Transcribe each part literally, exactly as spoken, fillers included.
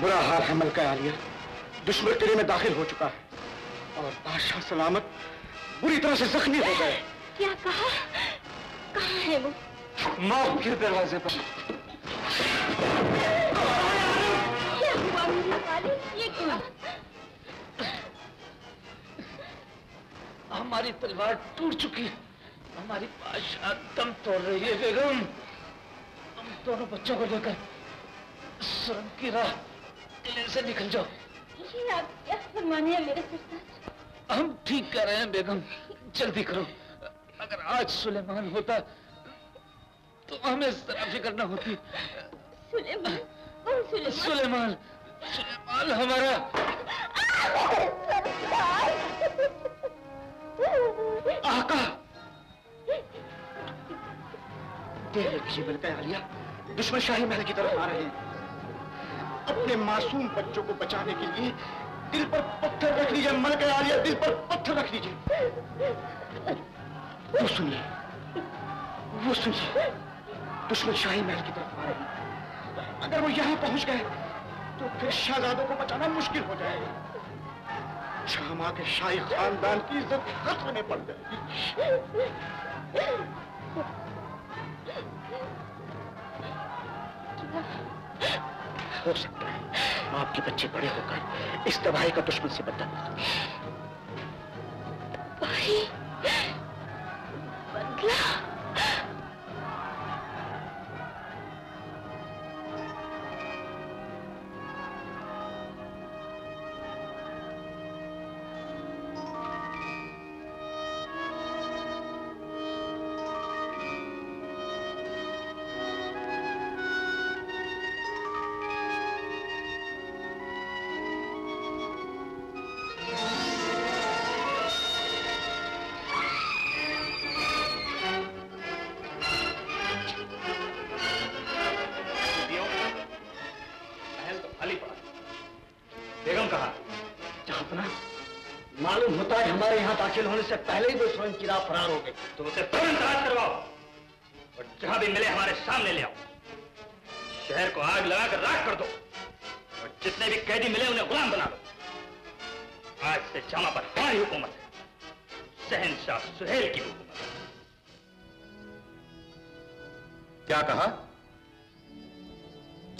बुरा हाल है मलका आलिया, दुश्मन किले में दाखिल हो चुका है और बादशाह सलामत बुरी तरह से जख्मी हो गए। क्या कहा? कहाँ है वो? मौत के दरवाजे पर। क्या हुआ मुझे? ये क्या? हमारी तलवार टूट चुकी है, हमारी बादशाह दम तोड़ रही है बेगम। हम दोनों बच्चों को लेकर सुरंग की राह किले से निकल जाओ। ये आप क्या फरमाने हैं मेरे सरदार? हम ठीक कर रहे हैं बेगम, जल्दी करो। अगर आज सुलेमान होता तो हमें इस तरह फिक्र न होती। सुलेमान? कौन सुलेमान? सुलेमान, सुलेमान हमारा। आका देख रखिए बल्कि आलिया, दुश्मन शाही महल की तरफ आ रहे हैं। अपने मासूम बच्चों को बचाने के लिए दिल पर पत्थर रख लीजिए मलका आलिया, दिल पर पत्थर रख लीजिए। वो सुनिए, वो सुनिए, दुश्मन शाही महल की तरफ आ रहे हैं। अगर वो यहाँ पहुंच गए तो फिर शहजादों को बचाना मुश्किल हो जाएगा। शाहमा के शाही खानदान की इज्जत खतरे में पड़ जाएगी। हो सकता है आपके बच्चे बड़े होकर इस तबाही का दुश्मन से बदला बदला। होने से पहले ही वो स्वयं की राह फरार हो गई। तुम उसे तुरंत आज़ाद करवाओ और जहां भी मिले हमारे सामने ले आओ। शहर को आग लगाकर राख कर दो और जितने भी कैदी मिले उन्हें गुलाम बना दो। आज से शामा पर हमारी हुकूमत है, शहनशाह सुहेल की हुकूमत है। क्या कहा?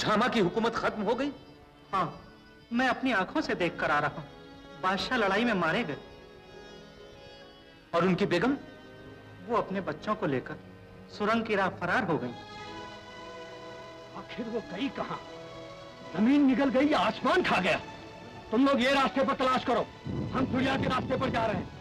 शामा की हुकूमत खत्म हो गई? हाँ, मैं अपनी आंखों से देख कर आ रहा हूं। बादशाह लड़ाई में मारे गए और उनकी बेगम वो अपने बच्चों को लेकर सुरंग की राह फरार हो गई। आखिर वो गई कहाँ? जमीन निगल गई, आसमान खा गया। तुम लोग ये रास्ते पर तलाश करो, हम दुनिया के रास्ते पर जा रहे हैं।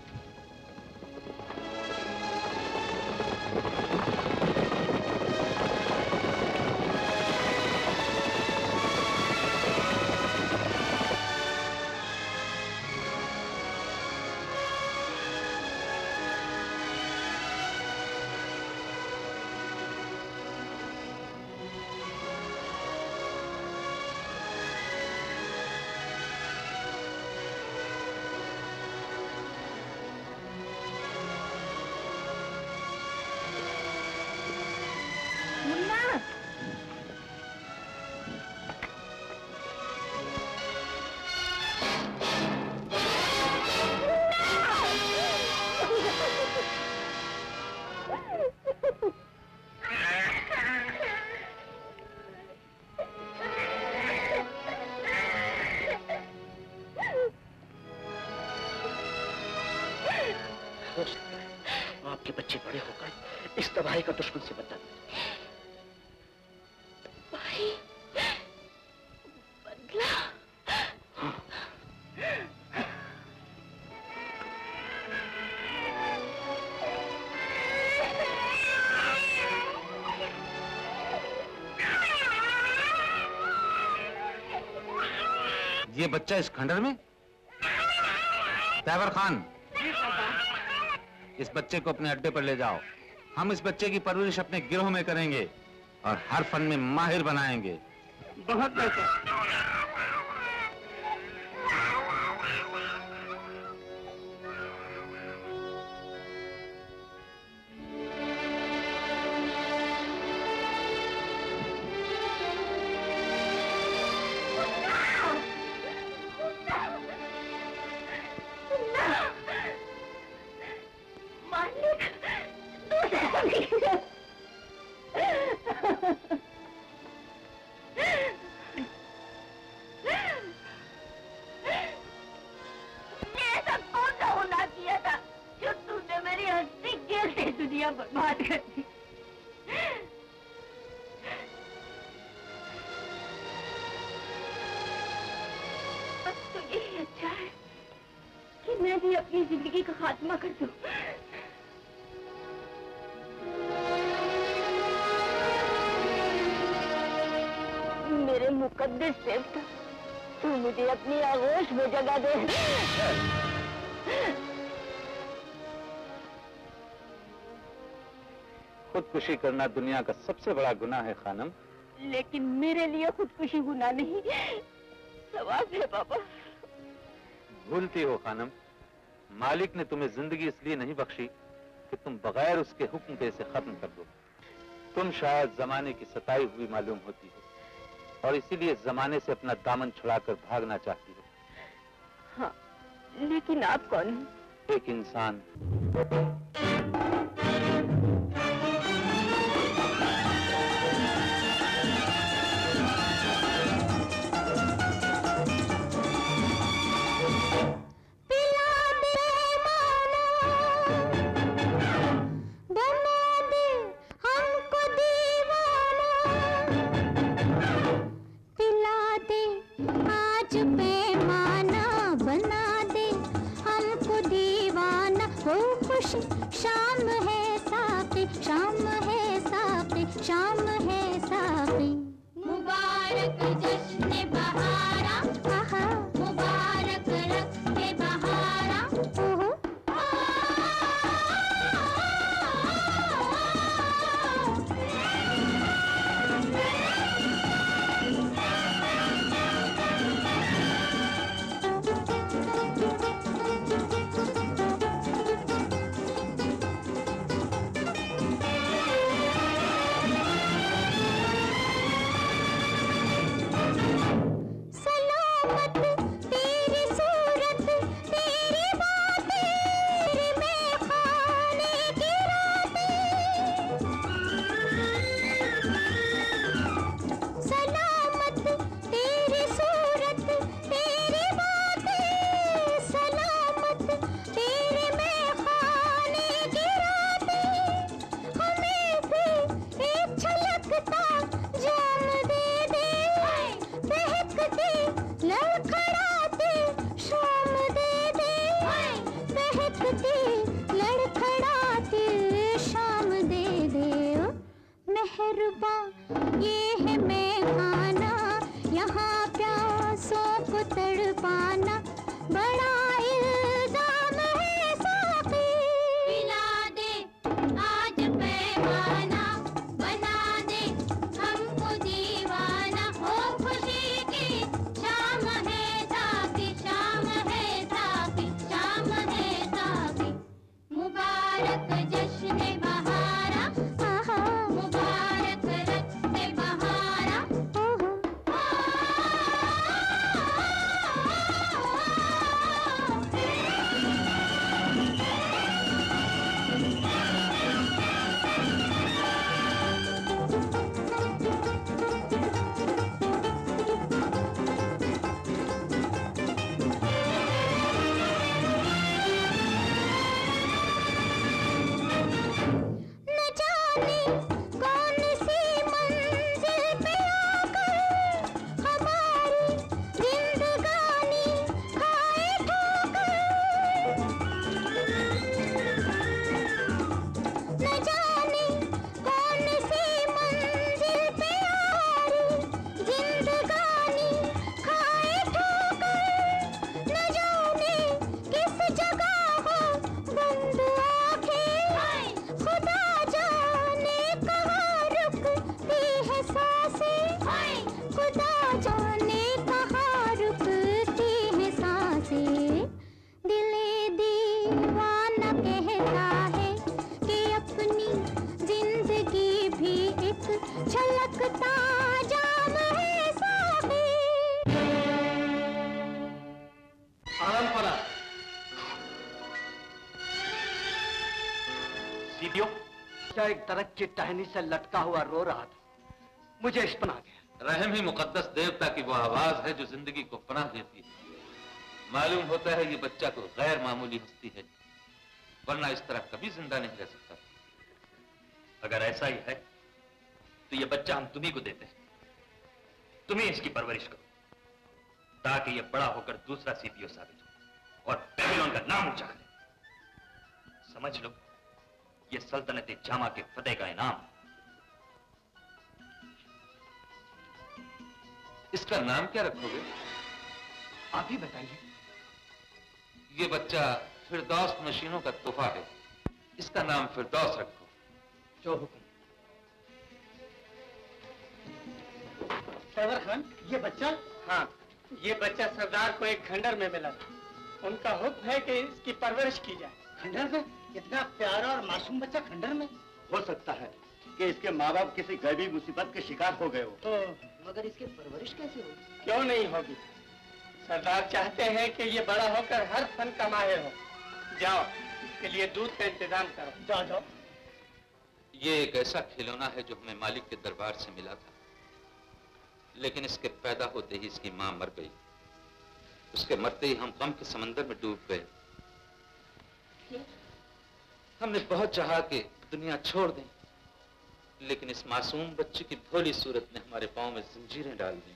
ये बच्चा इस खंडर में? तैवर खान, इस बच्चे को अपने अड्डे पर ले जाओ। हम इस बच्चे की परवरिश अपने गिरोह में करेंगे और हर फन में माहिर बनाएंगे। बहुत बेहतर। आज ही अपनी जिंदगी का खात्मा कर दो। मेरे मुकद्दर सेवक तू मुझे अपनी आगोश में जगा दे। खुदकुशी करना दुनिया का सबसे बड़ा गुनाह है खानम। लेकिन मेरे लिए खुदकुशी गुनाह नहीं, सवाब है पापा। भूलती हो खानम, मालिक ने तुम्हें जिंदगी इसलिए नहीं बख्शी कि तुम बगैर उसके हुक्म के इसे खत्म कर दो। तुम शायद जमाने की सताई हुई मालूम होती हो और इसीलिए जमाने से अपना दामन छुड़ाकर भागना चाहती हो। हाँ, लेकिन आप कौन हैं? एक इंसान। तरक्की टहनी से लटका हुआ रो रहा था, मुझे इश्पना गया। रहम ही मुकद्दस देवता की वो आवाज है जो जिंदगी को पनाह देती है। मालूम होता है ये बच्चा कोई गैर मामूली हस्ती है, वरना इस तरह कभी जिंदा नहीं रह सकता। अगर ऐसा ही है तो ये बच्चा हम तुम्ही को देते हैं, तुम्ही इसकी परवरिश करो ताकि ये बड़ा होकर दूसरा सीपीओ साबित हो और बेबीलोन का नाम ऊंचा करें। समझ लो ये सल्तनत जामा के फतेह का इनाम। इसका नाम क्या रखोगे? आप ही बताइए। ये बच्चा फिरदौस नशीनों का तोहफा है, इसका नाम फिरदौस रखो। जो हुक्म। सरवर खान, ये बच्चा? हाँ, ये बच्चा सरदार को एक खंडर में मिला था। उनका हुक्म है कि इसकी परवरिश की जाए। खंडर में? इतना प्यारा और मासूम बच्चा खंडर में? हो सकता है कि इसके माँ बाप किसी गरीबी मुसीबत के शिकार हो गए हो। तो मगर इसकी परवरिश कैसे होगी? क्यों नहीं होगी? सरदार चाहते हैं कि ये बड़ा होकर हर फन का माहिर हो। जाओ, इसके लिए दूध का इंतजाम करो। जाओ जाओ। ये एक ऐसा खिलौना है जो हमें मालिक के दरबार से मिला था, लेकिन इसके पैदा होते ही इसकी माँ मर गई। उसके मरते ही हम गम के समंदर में डूब गए। क्यों? हमने बहुत चाहा कि दुनिया छोड़ दें, लेकिन इस मासूम बच्चे की भोली सूरत ने हमारे पाँव में जंजीरें डाल दी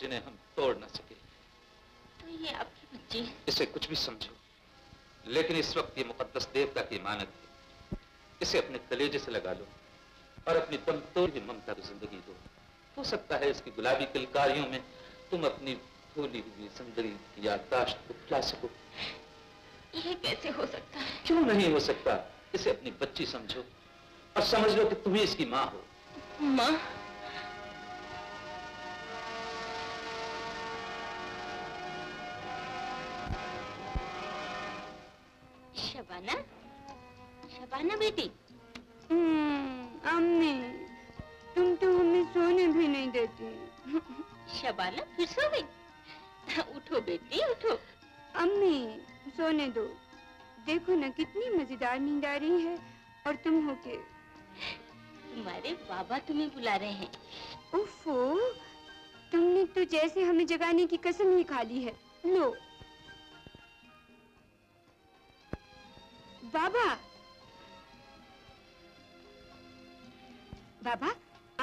जिन्हें हम तोड़ ना सके। तो ये आपके बच्चे? इसे कुछ भी समझो, लेकिन इस वक्त ये मुकद्दस देवता की इमानत है। इसे अपने कलेजे से लगा लो और अपनी दमतोड़ की ममता को जिंदगी दो। हो सकता है इसकी गुलाबी किलकारियों में तुम अपनी भोली हुई जिंदगी की याददाश्त को खिला सको। ये कैसे हो सकता है? क्यों नहीं हो सकता? इसे अपनी बच्ची समझो और समझ लो कि तुम ही इसकी माँ हो। माँ? शबाना, शबाना बेटी। अम्मी, तुम तो हमें सोने भी नहीं देती। शबाना फिर सो गई? उठो बेटी, उठो। अम्मी सोने दो। देखो ना कितनी मजेदार नींद आ रही है और तुम हो के। तुम्हारे बाबा तुम्हें बुला रहे हैं। उफ़ो, तुमने तो जैसे हमें जगाने की कसम ही खा ली है। लो बाबा। बाबा,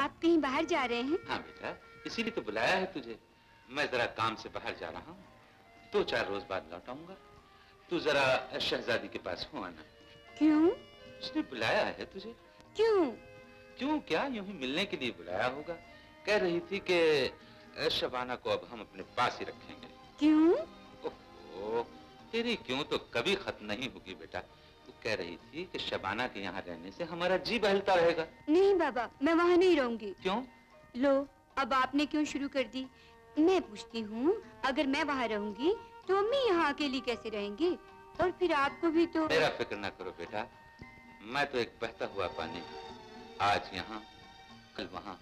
आप कहीं बाहर जा रहे हैं? हाँ बेटा, इसीलिए तो बुलाया है तुझे। मैं जरा काम से बाहर जा रहा हूँ, दो चार रोज बाद लौट आऊंगा। तू जरा शहजादी के पास हो आना। क्यों? उसने बुलाया है तुझे। क्यों? क्यों क्या, यूं ही मिलने के लिए बुलाया होगा। कह रही थी कि शबाना को अब हम अपने पास ही रखेंगे। क्यों? ओह, तेरी क्यों तो कभी खत्म नहीं होगी बेटा। तू कह रही थी कि शबाना के यहाँ रहने से हमारा जी बहलता रहेगा। नहीं बाबा, मैं वहाँ नहीं रहूंगी। क्यों? लो अब आपने क्यों शुरू कर दी। मैं पूछती हूँ, अगर मैं वहाँ रहूंगी तो अम्मी यहाँ अकेली कैसे रहेंगी? और फिर आपको भी तो। मेरा फिक्र ना करो बेटा, मैं तो एक बहता हुआ पानी, आज यहाँ कल वहाँ।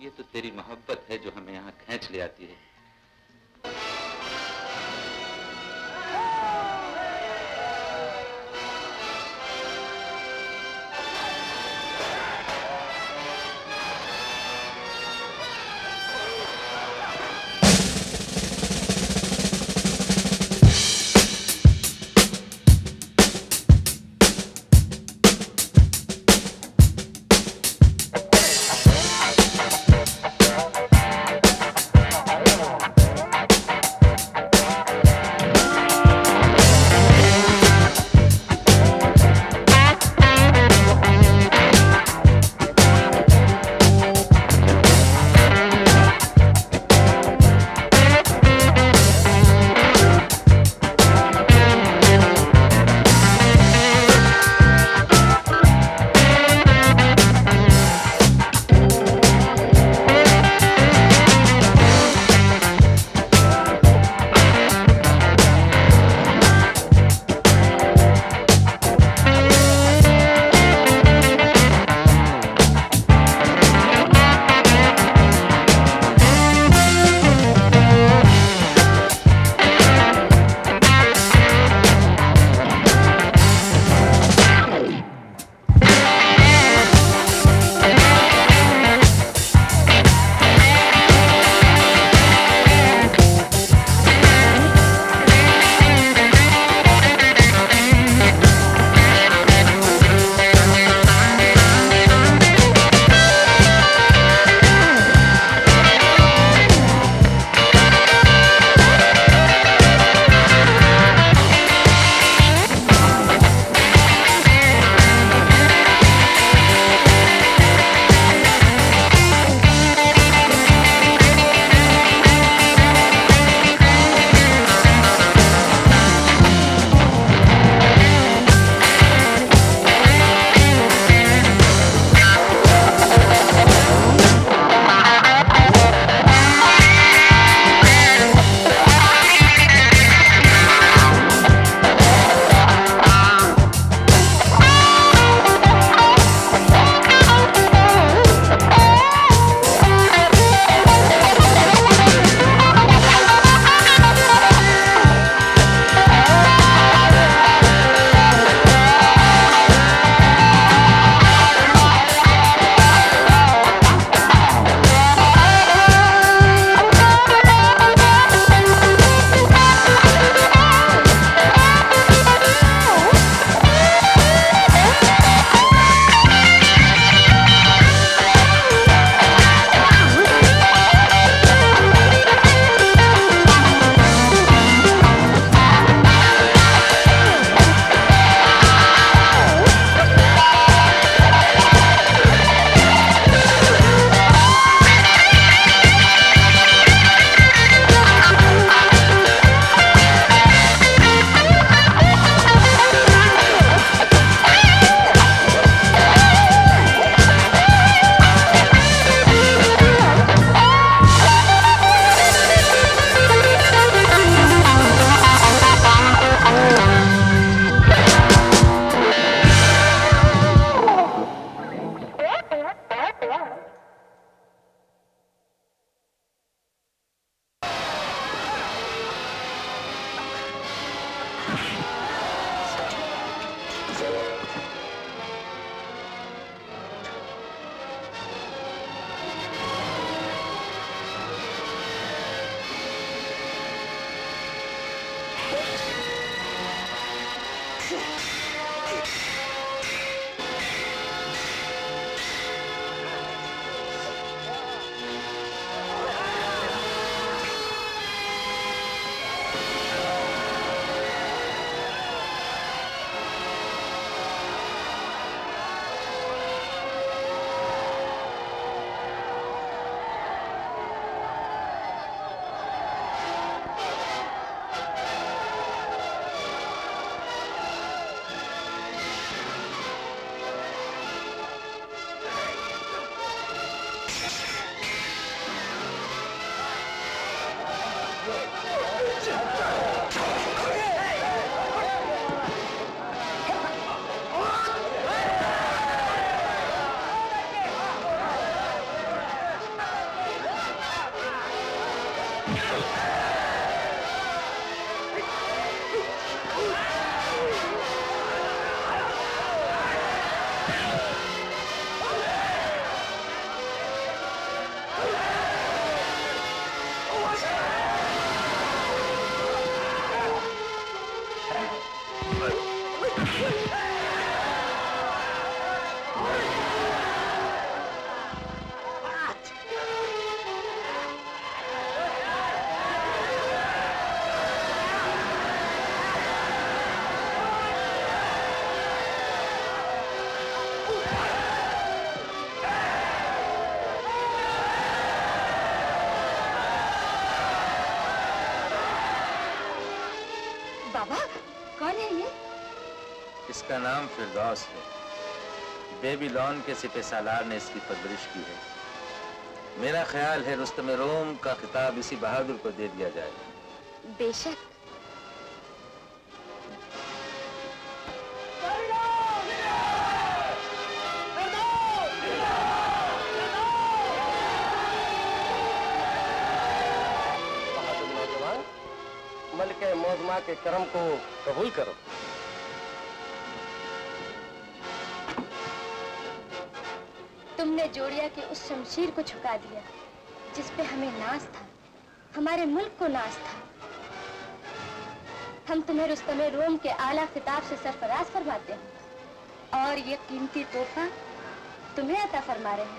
ये तो तेरी मोहब्बत है जो हमें यहाँ खींच ले आती है। All right. इसका नाम फिरदौस है। बेबीलोन के सिपह सालार ने इसकी परवरिश की है। मेरा ख्याल है रुस्तम रोम का खिताब इसी बहादुर को दे दिया जाएगा। बेशक। बहादुर नौजवान, मलिका मौजमा के करम को कबूल करो। तुमने जोड़िया के उस शमशीर को झुका दिया जिस पे हमें नाज था, हमारे मुल्क को नाज था। हम तुम्हें रुस्तम रोम के आला खिताब से सरफराज फरमाते हैं और ये कीमती तोहफा तुम्हें अता फरमा रहे हैं।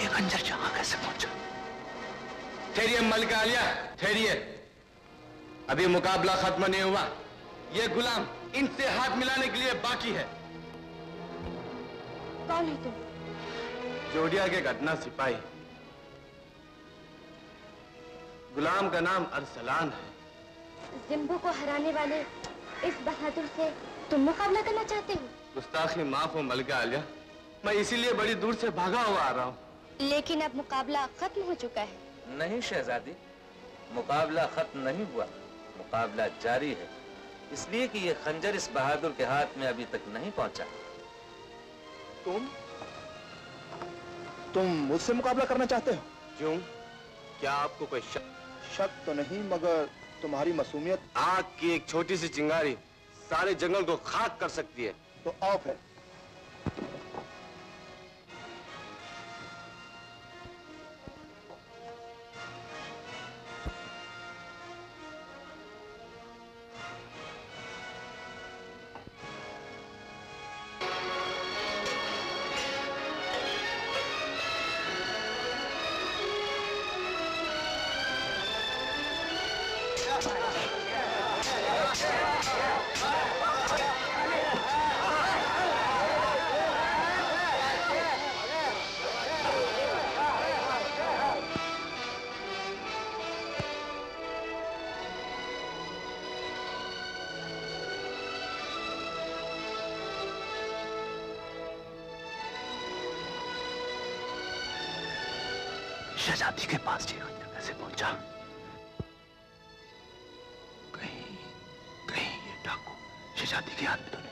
ये खंजर जहां कैसे पहुंचा? ठहरिए मलिका आलिया, ठहरिए। अभी मुकाबला खत्म नहीं हुआ। ये गुलाम इनसे हाथ मिलाने के लिए बाकी है। कौन है तुम? जोड़िया के घटना सिपाही। गुलाम का नाम अरसलान है। जिम्बू को हराने वाले इस बहादुर से तुम मुकाबला करना चाहते हो? गुस्ताखी माफ हो मलिका आलिया, मैं इसीलिए बड़ी दूर से भागा हुआ आ रहा हूँ। लेकिन अब मुकाबला खत्म हो चुका है। नहीं शहजादी, मुकाबला खत्म नहीं हुआ, मुकाबला जारी है। इसलिए कि ये खंजर इस बहादुर के हाथ में अभी तक नहीं पहुंचा। तुम तुम मुझसे मुकाबला करना चाहते हो? क्यों, क्या आपको कोई शक? शक तो नहीं, मगर तुम्हारी मासूमियत। आग की एक छोटी सी चिंगारी सारे जंगल को खाक कर सकती है। तो ऑफ है। शहजादी के पास ये खंजर कैसे पहुंचा? कहीं कहीं ये डाकू शहजादी के हाथ में तो नहीं?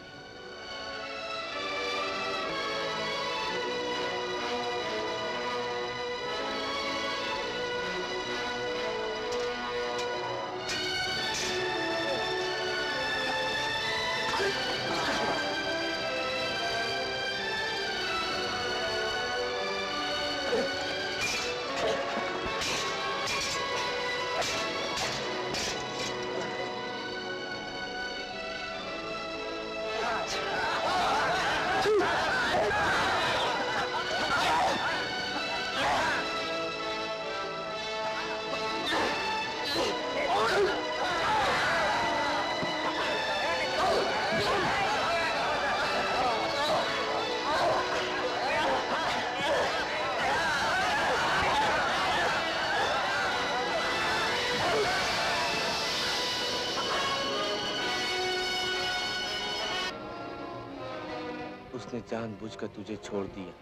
जानबूझकर तुझे छोड़ दिया।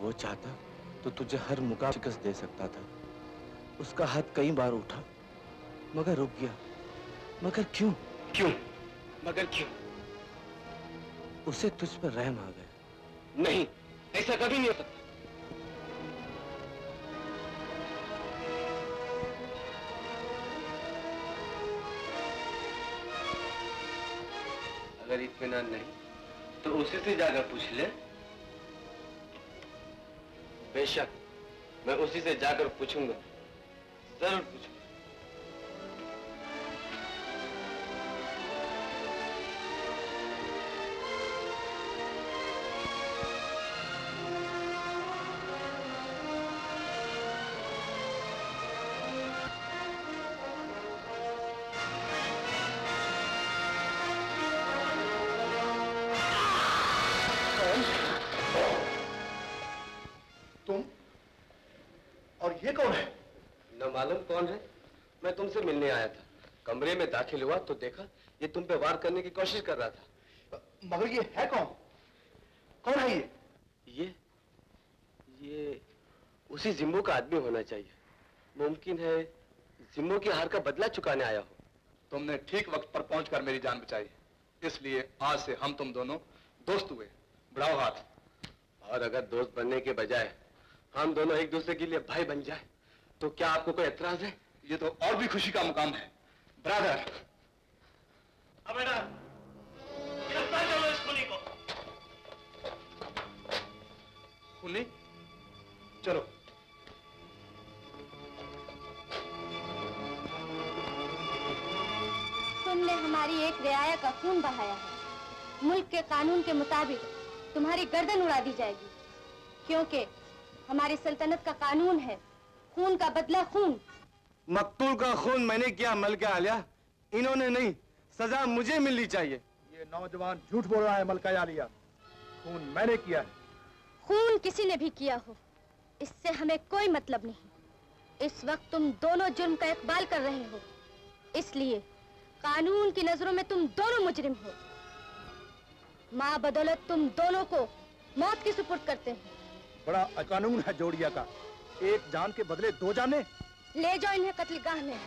वो चाहता तो तुझे हर मुकाम शिकस्त दे सकता था। उसका हाथ कई बार उठा मगर रुक गया। मगर क्यों क्यों मगर क्यों? उसे तुझ पर रहम आ गया। नहीं, ऐसा कभी नहीं हो सकता। बिना नहीं तो उसी से जाकर पूछ ले। बेशक मैं उसी से जाकर पूछूंगा, जरूर पूछूंगा। कौन है? मैं तुमसे मिलने आया था, कमरे में दाखिल हुआ तो देखा ये तुम पे वार करने की कोशिश कर रहा था। मगर ये है कौन? कौन है ये? ये ये उसी जिम्बो का आदमी होना चाहिए। मुमकिन है जिम्बो की हार का बदला चुकाने आया हो। तुमने ठीक वक्त पर पहुंचकर मेरी जान बचाई, इसलिए आज से हम तुम दोनों दोस्त हुए। बढ़ाओ हाथ। और अगर दोस्त बनने के बजाय हम दोनों एक दूसरे के लिए भाई बन जाए तो क्या आपको कोई एतराज है? ये तो और भी खुशी का मुकाम है। ब्रदर, अब बेटा गिरफ्तार करो इस खूनी को। खूनी? चलो। तुमने हमारी एक रियाया का खून बहाया है। मुल्क के कानून के मुताबिक तुम्हारी गर्दन उड़ा दी जाएगी, क्योंकि हमारी सल्तनत का कानून है खून का बदला खून। मकतूल का खून मैंने किया मलका आलिया, इन्होंने नहीं। सजा मुझे मिलनी चाहिए। ये नौजवान झूठ बोल रहा है मलका आलिया, खून मैंने किया है। खून किसी ने भी किया हो इससे हमें कोई मतलब नहीं। इस वक्त तुम दोनों जुर्म का इकबाल कर रहे हो, इसलिए कानून की नजरों में तुम दोनों मुजरिम हो। माँ बदौलत तुम दोनों को मौत की सुपुर्द करते हैं। बड़ा कानून है जोड़िया का, एक जान के बदले दो जाने। ले जाओ इन्हें कत्लगाह में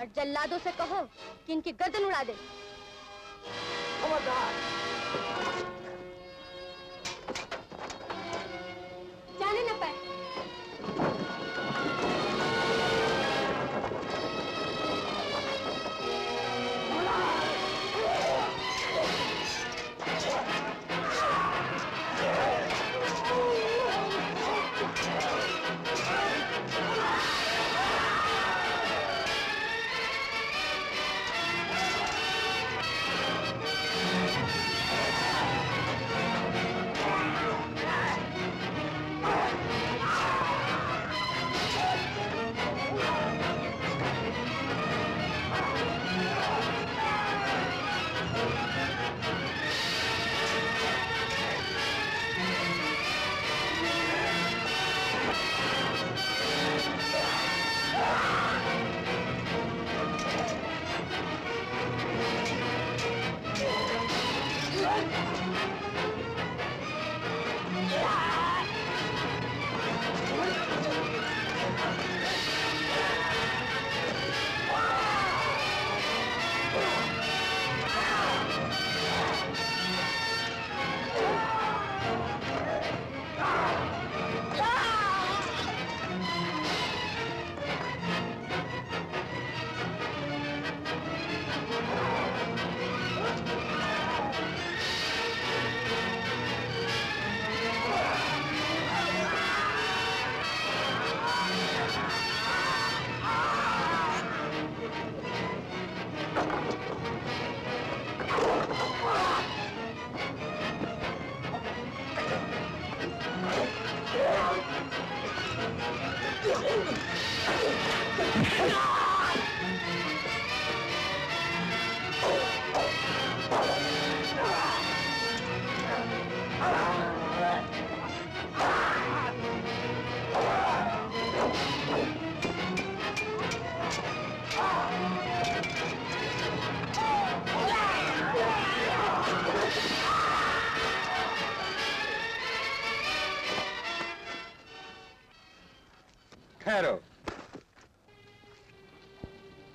और जल्लादों से कहो कि इनकी गर्दन उड़ा दे। जाने न पाए।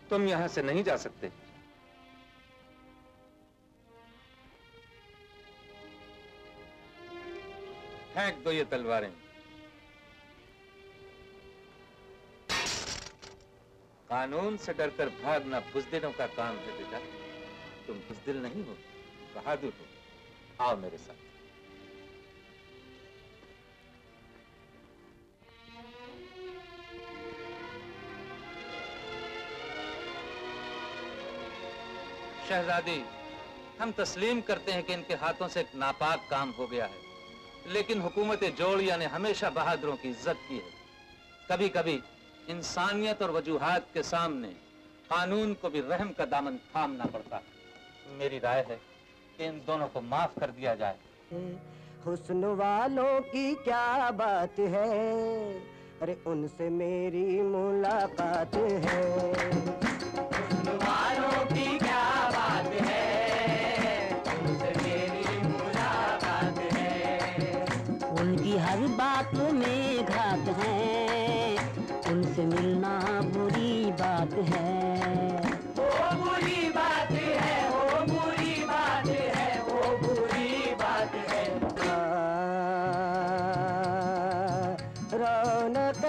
तुम यहां से नहीं जा सकते। फेंक दो ये तलवारें। कानून से डरकर भागना बुजदिलों का काम है बेटा, तुम बुजदिल नहीं हो। बहादुर हो, आओ मेरे साथ। शहजादी, हम तस्लीम करते हैं कि इनके हाथों से एक नापाक काम हो गया है, लेकिन हुकूमत जोड़िया ने हमेशा बहादुरों की इज्जत की है। कभी कभी इंसानियत और वजूहात के सामने कानून को भी रहम का दामन थामना पड़ता है। मेरी राय है कि इन दोनों को माफ कर दिया जाए। हुस्न वालों की क्या बात है, अरे उनसे मेरी मुलाकात है। हुस्न वालों की क्या बात है, उनसे मेरी मुलाकात है। उनकी हर बात में घात है, उनसे मिलना बुरी बात है। ओ बुरी बात है, ओ बुरी बात है, ओ बुरी बात है। रौनक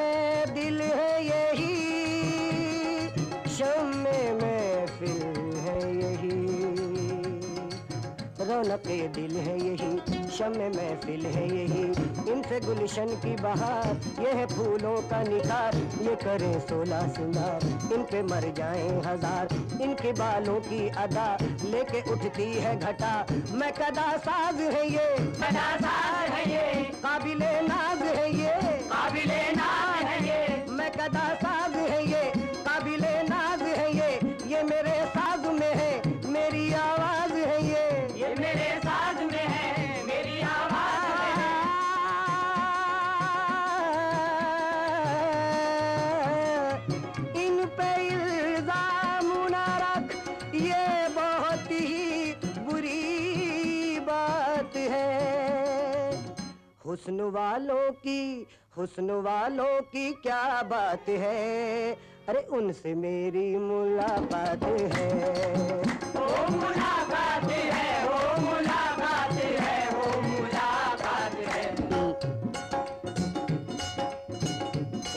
दिल है यही, शम्मे महफिल है यही। रौनक दिल है यही, शम्मे महफिल है यही। इनसे गुलशन की बहार, ये है फूलों का निखार। ये करे सोलह सिंगार, इन पे मर जाए हजार। इनके बालों की अदा, लेके उठती है घटा। मैं कदा साज है ये, कदा साज है ये। काबिले नाज है ये, काबिले नाज है ये। मैं कदा साज है ये, काबिले नाज है ये। ये मेरे साज में है, मेरी आवाज है ये। ये मेरे साज में है। हुस्न वालों की, हुस्न वालों की क्या बात है, अरे उनसे मेरी मुलाकात है। ओ मुलाकात है, ओ मुलाकात है, ओ मुलाकात है।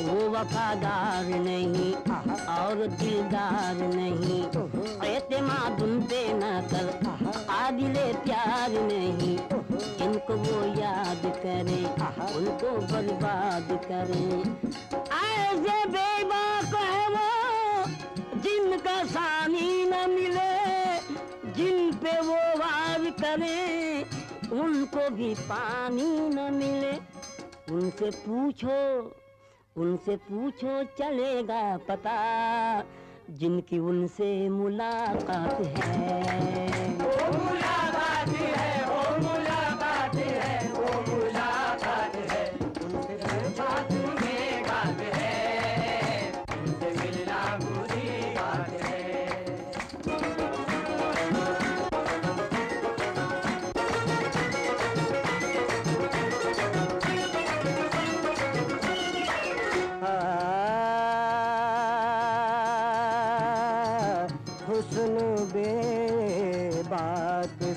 वो वफादार नहीं और दिलदार नहीं, एतमाद उन पे न कर आदिले प्यार नहीं। इनको वो याद करे, उनको बर्बाद करे। ऐसे बेबाक है वो जिनका सानी न मिले, जिन पे वो वार करे उनको भी पानी न मिले। उनसे पूछो, उनसे पूछो चलेगा पता, जिनकी उनसे मुलाकात है। ओ मुलाकात है, ओ मुलाकात है, ओ मुलाकात है। उनसे बात में बात है, उनसे मिलना बुरी बात है।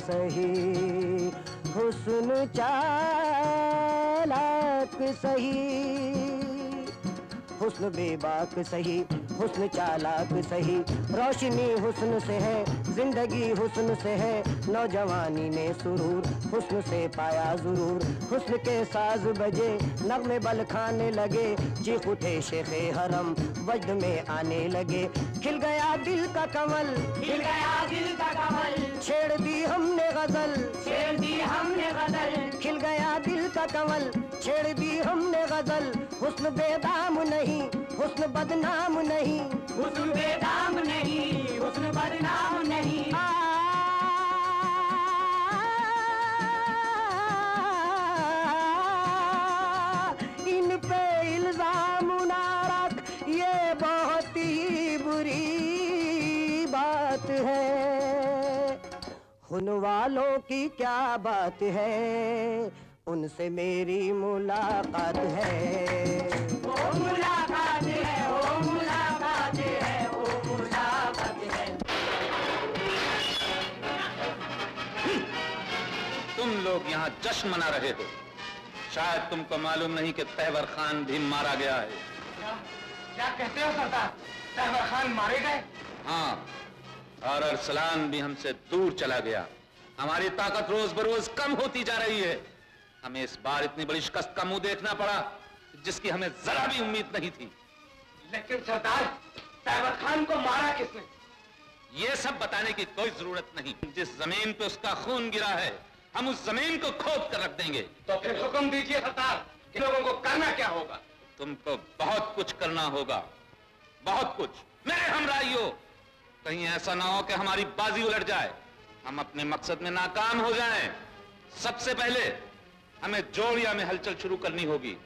सही हुस्न चालाक सही, हुस्न बेबाक सही, हुस्न चालाक सही। रोशनी हुस्न से है, जिंदगी हुस्न से है। नौजवानी ने सुरूर हुस्न से पाया ज़रूर। हुस्न के साज बजे, नगमे बल खाने लगे। चीख उठे शेखे हरम, वजद में आने लगे। खिल गया दिल का कमल, खिल गया दिल का कमल। छेड़ दी हमने गजल, छेड़ दी हमने गजल। खिल गया दिल का कमल, छेड़ दी हमने गजल। हुस्न बेदाम नहीं, हुस्न बदनाम नहीं, हुस्न बेदाम नहीं, हुस्न बदनाम नहीं। इन पे इल्जाम ना रख, ये बहुत ही बुरी बात है। हुन वालों की क्या बात है, उनसे मेरी मुलाकात है। ओ मुलाकात है, ओ मुलाकात है, ओ मुलाकात है। तुम लोग यहाँ जश्न मना रहे हो, शायद तुमको मालूम नहीं कि तैवर खान भी मारा गया है। क्या, क्या कहते हो सरदार, तैवर खान मारे गए? हाँ, और अरसलान भी हमसे दूर चला गया। हमारी ताकत रोज बरोज कम होती जा रही है। हमें इस बार इतनी बड़ी शिकस्त का मुंह देखना पड़ा जिसकी हमें जरा भी उम्मीद नहीं थी। लेकिन सरदार, तैमूर खान को मारा किसने? ये सब बताने की कोई जरूरत नहीं। जिस जमीन पे उसका खून गिरा है हम उस जमीन को खोद कर रख देंगे। तो फिर हुक्म दीजिए सरदार, इन लोगों को करना क्या होगा? तुमको बहुत कुछ करना होगा, बहुत कुछ। मेरे हमराइयों, कहीं ऐसा ना हो कि हमारी बाजी उलट जाए, हम अपने मकसद में नाकाम हो जाएं। सबसे पहले हमें जोड़िया में हलचल शुरू करनी होगी।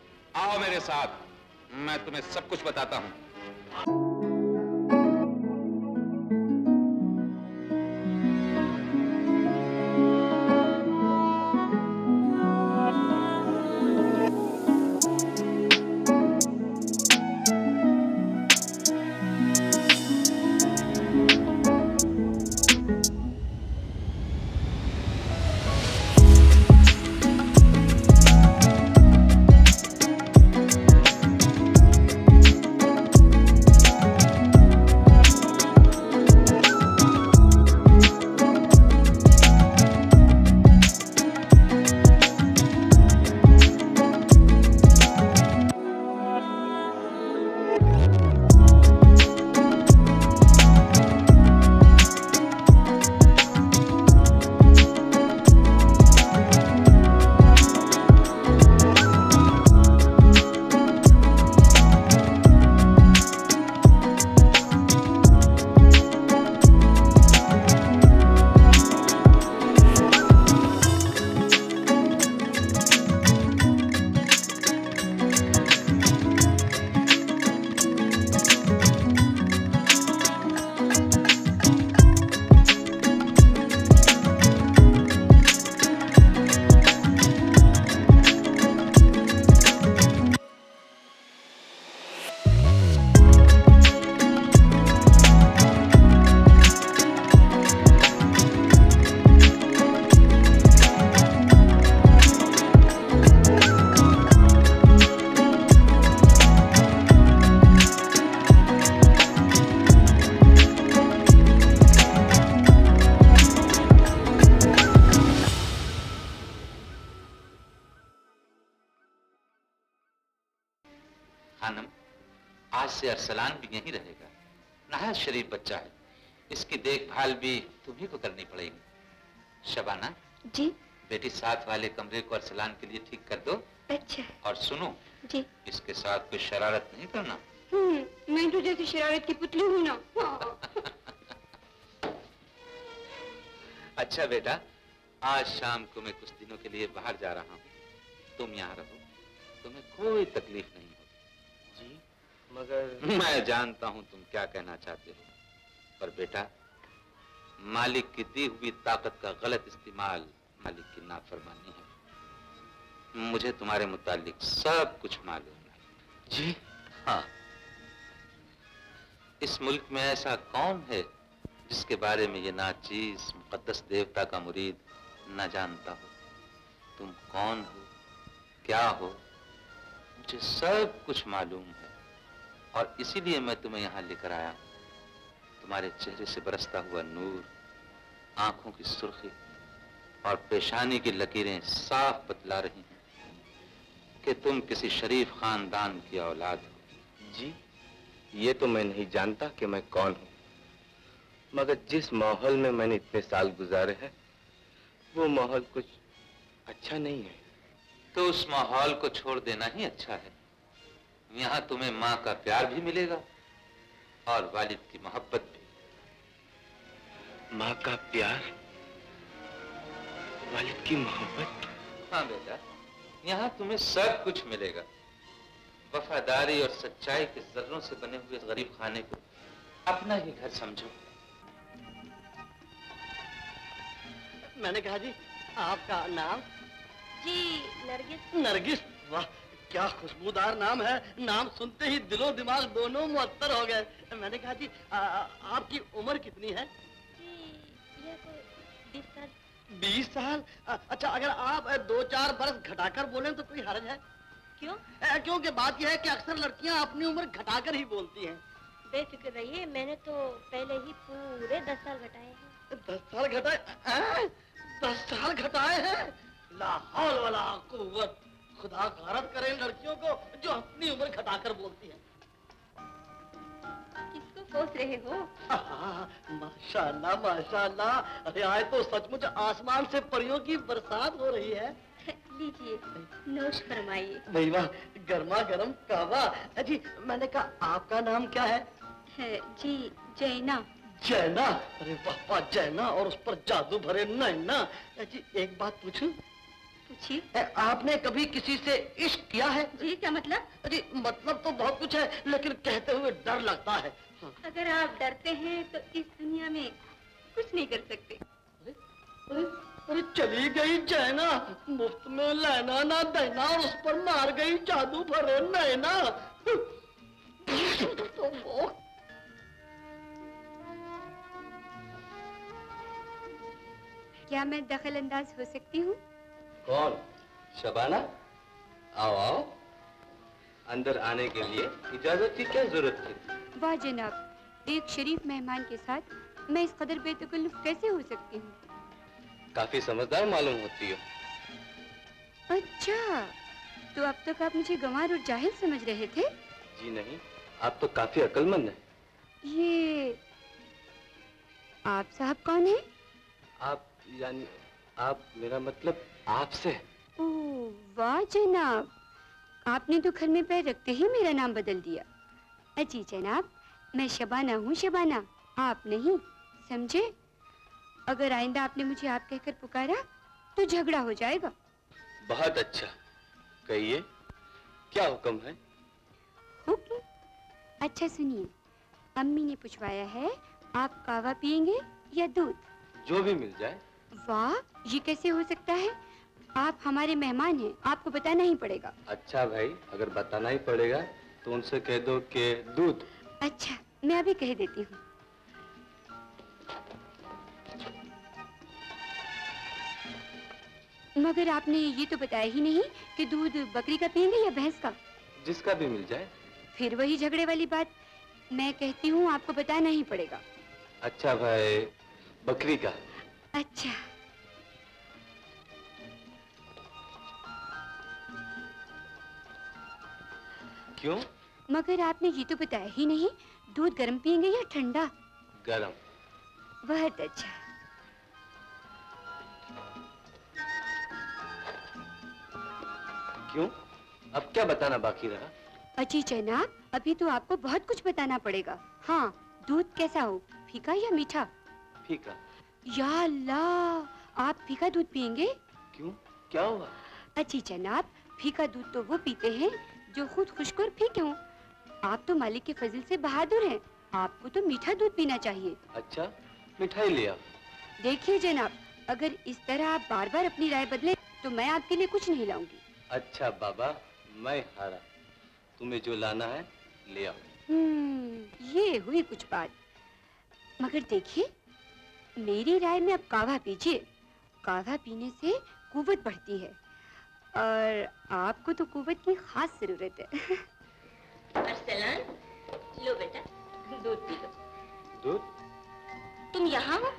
आओ मेरे साथ, मैं तुम्हें सब कुछ बताता हूं। अरसलान भी यहीं रहेगा, नहाय शरीफ बच्चा है, इसकी देखभाल भी तुम्ही को करनी पड़ेगी। शबाना जी, बेटी साथ वाले कमरे को अरसलान के लिए ठीक कर दो। अच्छा। और सुनो जी, इसके साथ कोई शरारत नहीं करना। हम्म, मैं तो जैसी शरारत की पुतली हूँ ना। अच्छा बेटा, आज शाम को मैं कुछ दिनों के लिए बाहर जा रहा हूँ, तुम यहाँ रहो, तुम्हें कोई तकलीफ नहीं होगी। जी मगर मैं जानता हूं तुम क्या कहना चाहते हो, पर बेटा मालिक की दी हुई ताकत का गलत इस्तेमाल मालिक की नाफरमानी है। मुझे तुम्हारे मुतालिक सब कुछ मालूम है। जी हाँ, इस मुल्क में ऐसा कौन है जिसके बारे में ये नाचीज मुकद्दस देवता का मुरीद ना जानता हो? तुम कौन हो, क्या हो, मुझे सब कुछ मालूम है और इसीलिए मैं तुम्हें यहाँ लेकर आया। तुम्हारे चेहरे से बरसता हुआ नूर, आंखों की सुर्खी और पेशानी की लकीरें साफ बतला रही हैं कि तुम किसी शरीफ खानदान की औलाद हो। जी, ये तो मैं नहीं जानता कि मैं कौन हूँ, मगर जिस माहौल में मैंने इतने साल गुजारे हैं वो माहौल कुछ अच्छा नहीं है। तो उस माहौल को छोड़ देना ही अच्छा है। यहाँ तुम्हें माँ का प्यार भी मिलेगा और वालिद की मोहब्बत भी। माँ का प्यार, वालिद की मोहब्बत। हाँ बेटा, यहाँ तुम्हें सब कुछ मिलेगा। वफादारी और सच्चाई के जर्रों से बने हुए गरीब खाने को अपना ही घर समझो। मैंने कहा जी आपका नाम? जी नरगिस। नरगिस, वाह क्या खुशबूदार नाम है। नाम सुनते ही दिलो दिमाग दोनों मुअत्तर हो गए। मैंने कहा जी आ, आपकी उम्र कितनी है? ये बीस साल। बीस साल? आ, अच्छा, अगर आप दो चार बरस घटाकर बोलें तो कोई हर्ज है? क्यों? क्योंकि बात यह है कि अक्सर लड़कियां अपनी उम्र घटाकर ही बोलती हैं। बेफिक्र रहिए, मैंने तो पहले ही पूरे दस साल घटाए हैं। दस साल घटाए? दस साल घटाए हैं। लाहौल वाला कुव्वत खुदा गारत करे लड़कियों को जो अपनी उम्र घटाकर बोलती है। किसको सोच रहे हो? माशाल्लाह माशाल्लाह, अरे आए तो सचमुच आसमान से परियों की बरसात हो रही है। लीजिए नोश फरमाइए। नहीं वाह, गर्मा गर्म कावा। जी मैंने कहा आपका नाम क्या है? है जी जैना। जैना, अरे वाह जैना और उस पर जादू भरे नैना। जी एक बात पूछूं? पूछिए। आपने कभी किसी से इश्क किया है? जी क्या मतलब? अरे मतलब तो बहुत कुछ है लेकिन कहते हुए डर लगता है। हाँ। अगर आप डरते हैं तो इस दुनिया में कुछ नहीं कर सकते। अरे अरे, अरे चली गई जैना, मुफ्त में लेना ना देना और उस पर मार गई जादू भरे नैना। तो वो क्या मैं दखल अंदाज हो सकती हूँ? कौन? शबाना, आओ आओ, अंदर आने के लिए इजाजत की क्या जरूरत थी? वाह जनाब, एक शरीफ मेहमान के साथ मैं इस कदर बेतकल्लुफ कैसे हो सकती हूँ? काफी समझदार मालूम होती हो। अच्छा, तो अब तक आप मुझे गंवार और जाहिल समझ रहे थे? जी नहीं, आप तो काफी अक्लमंद हैं। ये आप साहब कौन है? आप यानी आप, मेरा मतलब आपसे। ओह वाह जनाब, आपने तो घर में पैर रखते ही मेरा नाम बदल दिया। अजी जनाब, मैं शबाना हूँ, शबाना, आप नहीं, समझे? अगर आइंदा आपने मुझे आप कहकर पुकारा तो झगड़ा हो जाएगा। बहुत अच्छा, कहिए क्या हुक्म है? हुक्म? अच्छा सुनिए, अम्मी ने पूछवाया है आप कावा पियेंगे या दूध? जो भी मिल जाए। वाह, ये कैसे हो सकता है? आप हमारे मेहमान हैं, आपको बताना ही पड़ेगा। अच्छा भाई, अगर बताना ही पड़ेगा तो उनसे कह दो कि दूध। अच्छा, मैं अभी कह देती हूँ। मगर आपने ये तो बताया ही नहीं कि दूध बकरी का पिएंगे या भैंस का? जिसका भी मिल जाए। फिर वही झगड़े वाली बात, मैं कहती हूँ आपको बताना ही पड़ेगा। अच्छा भाई, बकरी का। अच्छा, क्यों? मगर आपने ये तो बताया ही नहीं, दूध गर्म पिएंगे या ठंडा? गर्म। बहुत अच्छा। क्यों, अब क्या बताना बाकी रहा? अजी जनाब, अभी तो आपको बहुत कुछ बताना पड़ेगा। हाँ, दूध कैसा हो, फीका या मीठा? फीका। या अल्लाह, आप फीका दूध पिएंगे? क्यों, क्या हुआ? अच्छी जनाब, फीका दूध तो वो पीते हैं जो खुद खुश्क और फीके हों। आप तो मालिक के फजल से बहादुर हैं, आपको तो मीठा दूध पीना चाहिए। अच्छा, मिठाई लिया। देखिए जनाब, अगर इस तरह आप बार बार अपनी राय बदले तो मैं आपके लिए कुछ नहीं लाऊंगी। अच्छा बाबा, मैं हारा, तुम्हें जो लाना है ले आओ। हम्म, ये हुई कुछ बात। मगर देखिए, मेरी राय में आप कावा पीजिए, कावा पीने से कुव्वत बढ़ती है और आपको तो कुव्वत की खास जरूरत है। अरसलान, लो बेटा, दूध पी लो। दूध? तुम यहाँ हो?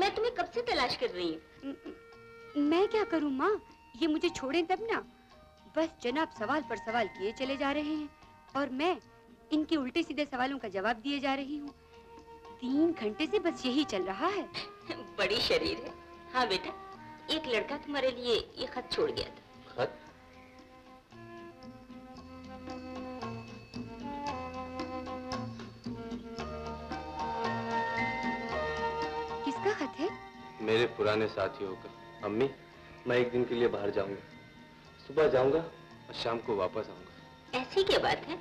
मैं तुम्हें कब से तलाश कर रही हूँ। मैं क्या करूँ माँ, ये मुझे छोड़ें तब ना। बस जनाब सवाल पर सवाल किए चले जा रहे हैं और मैं इनके उल्टे सीधे सवालों का जवाब दिए जा रही हूँ। तीन घंटे से बस यही चल रहा है। बड़ी शरीर है। हाँ बेटा, एक लड़का तुम्हारे लिए ये खत छोड़ गया था। खत? किसका खत है? मेरे पुराने साथियों का। अम्मी, मैं एक दिन के लिए बाहर जाऊंगा, सुबह जाऊंगा और शाम को वापस आऊंगा। ऐसी क्या बात है?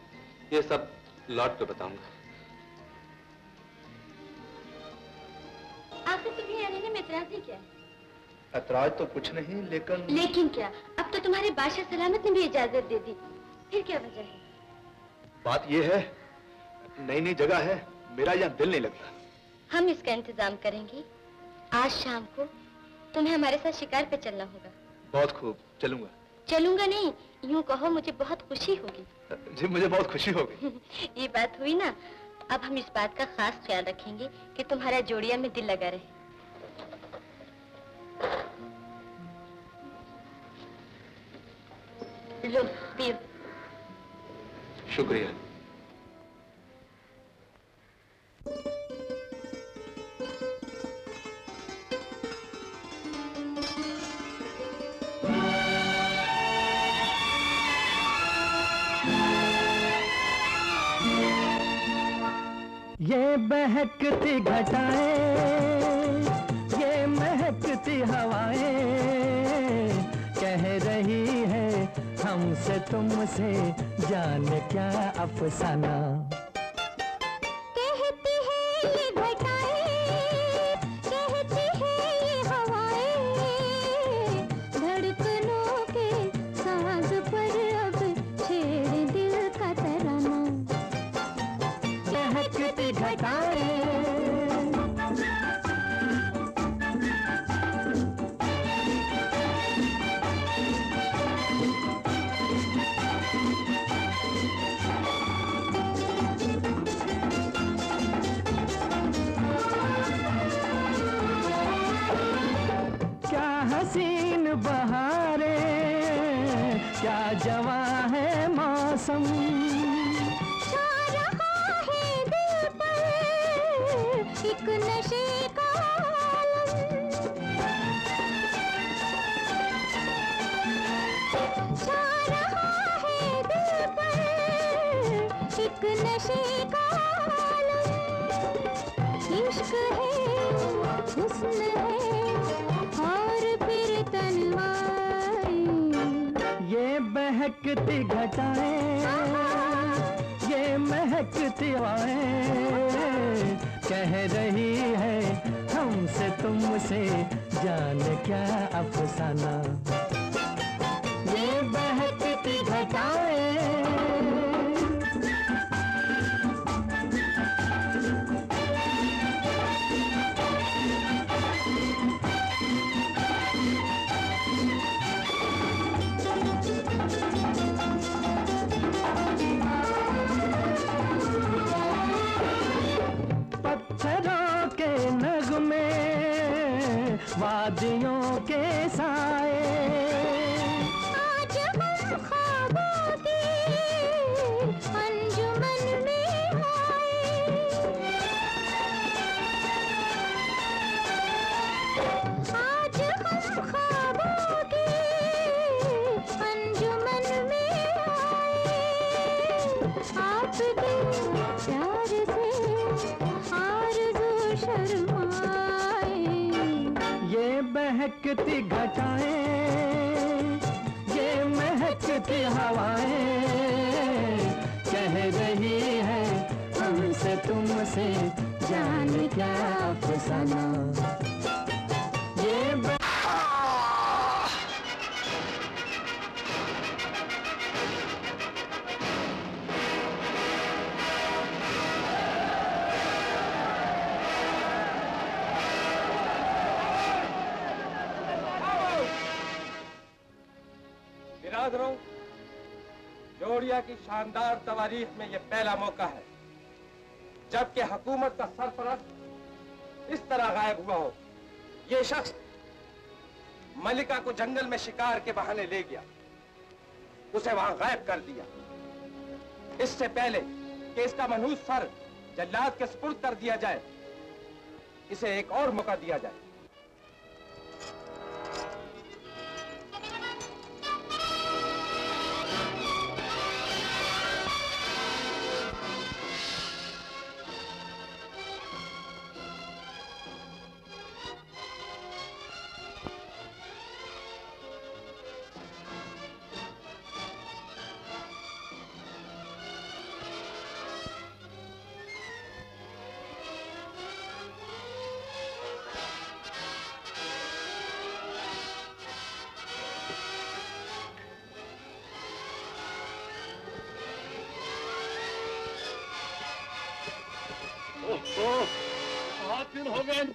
ये सब लौट कर बताऊंगा। आपसे तुम्हें आने में एतराज ही क्या है? एतराज तो कुछ नहीं, लेकिन लेकिन क्या? अब तो तुम्हारे बादशाह सलामत ने भी इजाजत दे दी, फिर क्या वजह है? बात यह है, नई नई जगह है, मेरा यहाँ दिल नहीं लगता। हम इसका इंतजाम करेंगे। आज शाम को तुम्हें हमारे साथ शिकार पे चलना होगा। बहुत खूब, चलूंगा। चलूंगा नहीं, यूँ कहो मुझे बहुत खुशी होगी। जी मुझे बहुत खुशी होगी। ये बात हुई ना, अब हम इस बात का खास ख्याल रखेंगे कि तुम्हारा जोड़िया में दिल लगा रहे। लुत्फी। शुक्रिया। ये बहकती घटाएं, ये महकती हवाएं कह रही है हमसे तुमसे जाने क्या अफसाना। कहती है ये घटाएं, कहती है ये हवाएं धड़कनों के साज पर अब छेड़ दिल का तराना। कहती घटाएं हसीन बहारे क्या जवा है मौसम। छा रहा है दिल पर एक नशे का आलम। छा रहा है दिल पर एक नशे का आलम। इश्क है हुस्न है ये बहकती घटाएं, ये महकती हवाएं कह रही है हमसे तुमसे जाने क्या अफसाना। ये बहकती घटाएं वादियों के साए आज हम ख्वाबों के अंजुमन में आए। आज हम ख्वाबों के अंजुमन में आए आपके प्यार से आरज़ू शर्मा। ये बहकती घटाएं, ये महकती हवाएं कह रही है हमसे तुमसे जाने क्या अफसाना। ये ब... जोड़िया की शानदार तवारीख में यह पहला मौका है जबकि हुकूमत का सरपरस्त इस तरह गायब हुआ हो। यह शख्स मलिका को जंगल में शिकार के बहाने ले गया, उसे वहां गायब कर दिया। इससे पहले कि इसका मनहूस सर जल्लाद के सुपुर्द कर दिया जाए, इसे एक और मौका दिया जाए।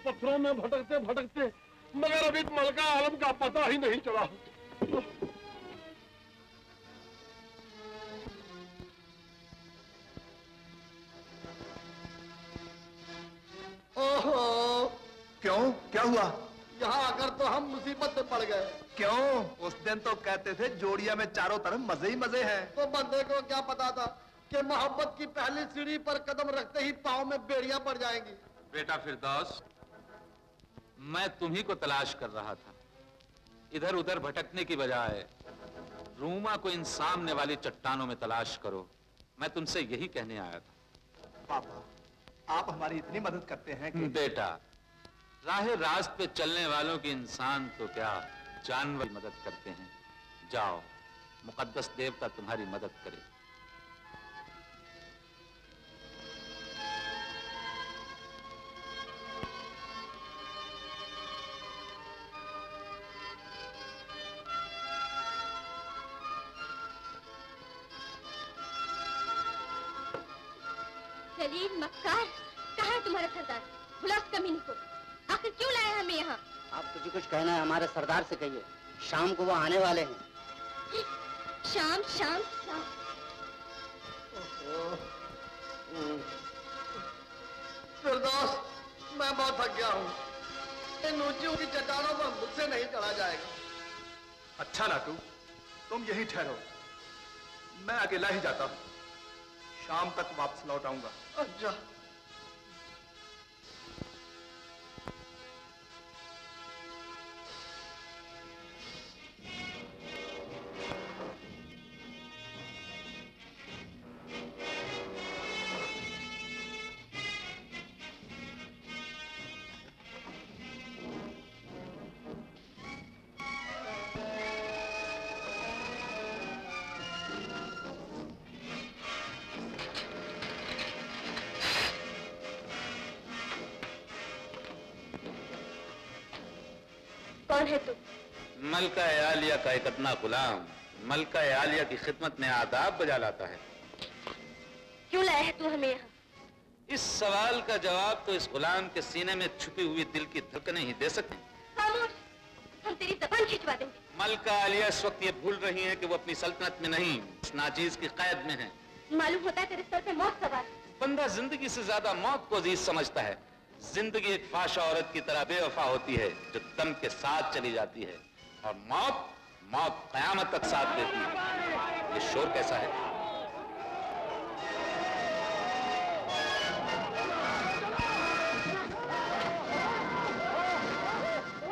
पत्थरों में भटकते भटकते मगर अभी मलका आलम का पता ही नहीं चला। ओहो, क्यों क्या हुआ? यहाँ आकर तो हम मुसीबत में पड़ गए। क्यों? उस दिन तो कहते थे जोड़िया में चारों तरफ मजे ही मजे हैं। तो बंदे को क्या पता था कि मोहब्बत की पहली सीढ़ी पर कदम रखते ही पाँव में बेड़ियां पड़ जाएंगी। बेटा फिरदौस, मैं तुम्ही को तलाश कर रहा था। इधर उधर भटकने की बजाय रूमा को इन सामने वाली चट्टानों में तलाश करो, मैं तुमसे यही कहने आया था। पापा, आप हमारी इतनी मदद करते हैं कि... बेटा, राहे रास्त पे चलने वालों की इंसान तो क्या जानवर मदद करते हैं। जाओ, मुकद्दस देवता तुम्हारी मदद करे। जलील मक्कार, कहाँ है तुम्हारा सरदार? बुलाओ कमीने को, आखिर क्यों लाया हमें यहाँ? आप तुझे कुछ कहना है हमारे सरदार से कहिए, शाम को वो आने वाले हैं। शाम शाम शाम। फिरदौस, मैं बहुत थक गया हूँ। इन ऊंची की चट्टानों पर मुझसे नहीं चढ़ा जाएगा। अच्छा लाटू, तुम यही ठहरो, मैं अकेला ही जाता हूँ। शाम तक वापस लौट आऊंगा। अच्छा। मलका आलिया का इकतना गुलाम मलका आलिया की खिदमत में आदाब बजा लाता है। क्यों लाया है तू हमें यहाँ? इस सवाल का जवाब तो इस गुलाम के सीने में छुपी हुई दिल की धड़कने ही दे सकते हैं। हम तेरी ज़बान खिंचवा देंगे। मलका आलिया इस वक्त ये भूल रही है कि वो अपनी सल्तनत में नहीं, इस नाचीज की कैद में है। मालूम होता है तेरे सर पे मौत सवार। बंदा जिंदगी से ज्यादा मौत को अजीज समझता है। जिंदगी एक फाशा औरत की तरह बेवफा होती है जो दम के साथ चली जाती है, और मौत मौत कयामत तक साथ देती है। ये शोर कैसा है?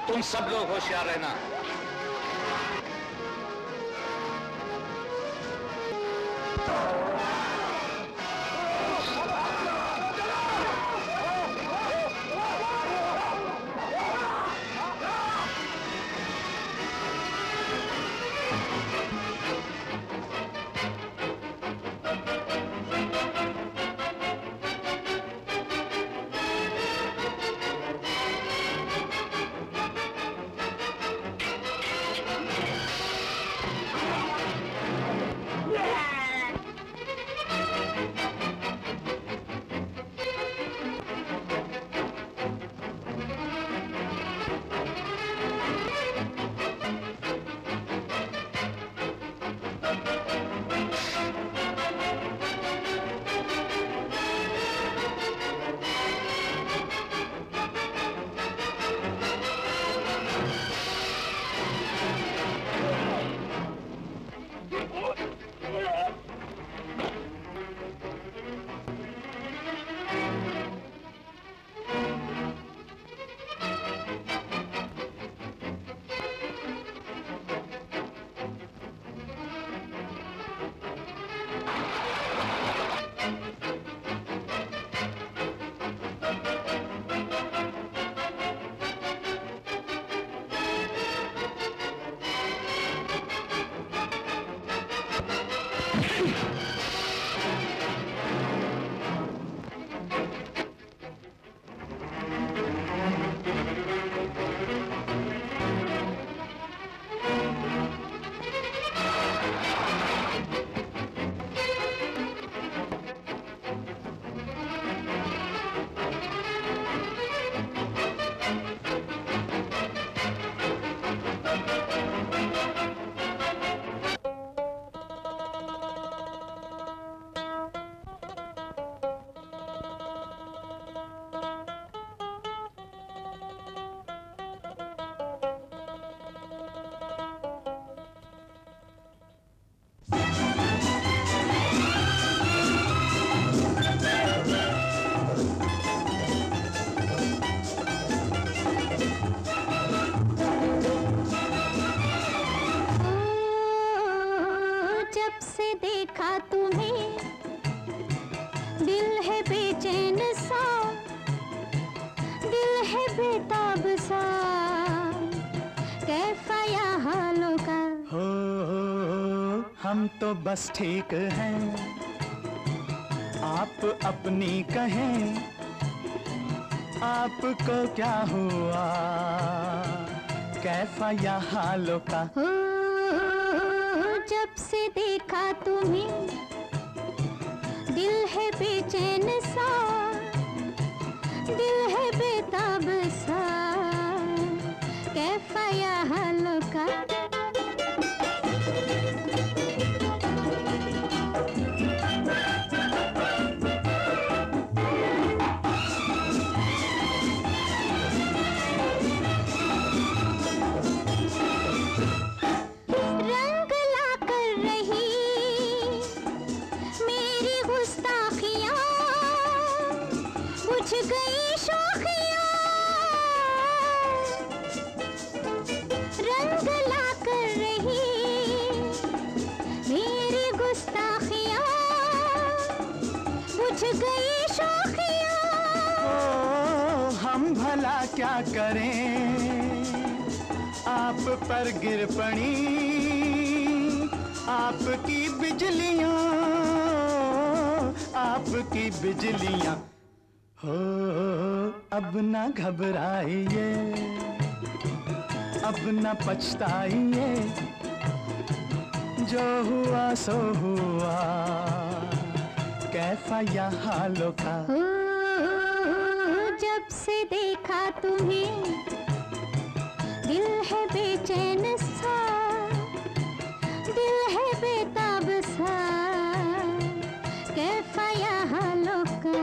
तुम सब लोग होशियार रहना। तो बस ठीक है, आप अपनी कहें, आपको क्या हुआ, कैसा या हालों का। जब से देखा तुम्हें दिल है बेचैन सा, दिल है बेताब सा, कैफा या हालों का। क्या करें, आप पर गिर पड़ी आपकी बिजलियां, आपकी बिजलियां। हो अब ना घबराइए, अब ना पछताइए, जो हुआ सो हुआ, कैफा या हालों का। जब से देखा तुम्हें दिल है बेचैन सा, दिल है बेताब सा, कैफा या हालों का।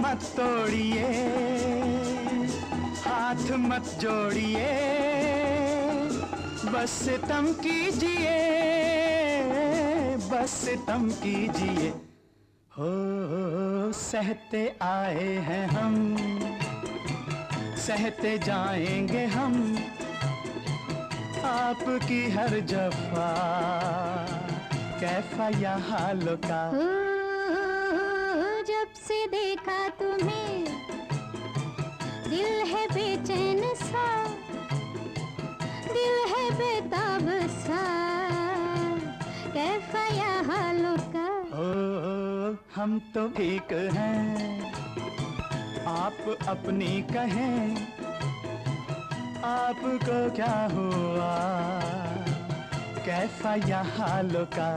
मत तोड़िए, हाथ मत जोड़िए, बस सितम कीजिए, बस सितम कीजिए। हो सहते आए हैं हम, सहते जाएंगे हम, आपकी हर जफा, कैफा या हालों का। से देखा तुम्हें दिल है बेचैन सा, दिल है बेताब सा, कैफा या हालों का। ओ, हम तो ठीक हैं, आप अपनी कहें, आपको क्या हुआ, कैफा या हालों का।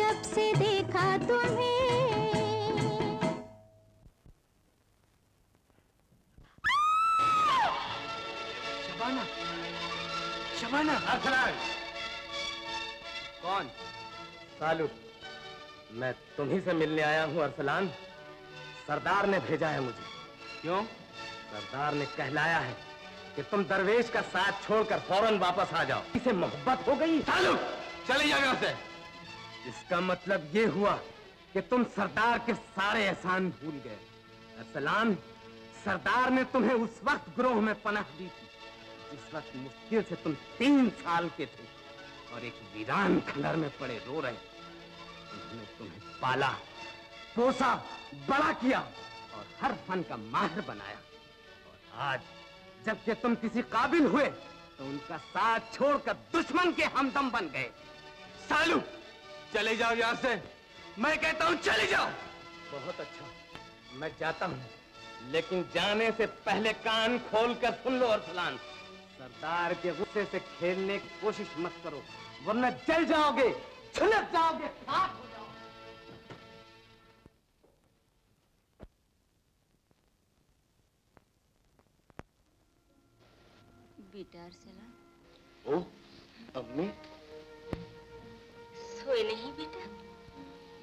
जब से देखा तुम्हें कौन? सालू, मैं तुम्ही से मिलने आया हूँ अरसलान। सरदार ने भेजा है मुझे। क्यों? सरदार ने कहलाया है कि तुम दरवेश का साथ छोड़कर फौरन वापस आ जाओ। इसे मोहब्बत हो गई। सालू, चले जाओ यहाँ से। इसका मतलब ये हुआ कि तुम सरदार के सारे एहसान भूल गए। अरसलान, सरदार ने तुम्हें उस वक्त ग्रोह में पनाह दी थी जिस वक्त मुश्किल से तुम तीन साल के थे और एक वीरान खंडर में पड़े रो रहे। उसने तुम्हें पाला, पोसा, बड़ा किया और हर फन का माहिर बनाया। और आज जबकि तुम किसी काबिल हुए तो उनका साथ छोड़कर दुश्मन के हमदम बन गए। सालू, चले जाओ यहाँ से। मैं कहता हूँ चले जाओ। बहुत अच्छा, मैं जाता हूँ, लेकिन जाने से पहले कान खोलकर सुन लो अरसलान। सरदार के गुस्से से खेलने की कोशिश मत करो, वरना जल जाओगे, छलक जाओगे, खाक हो जाओगे। बेटा अरसलान। ओ, अम्मी। सोए नहीं बेटा?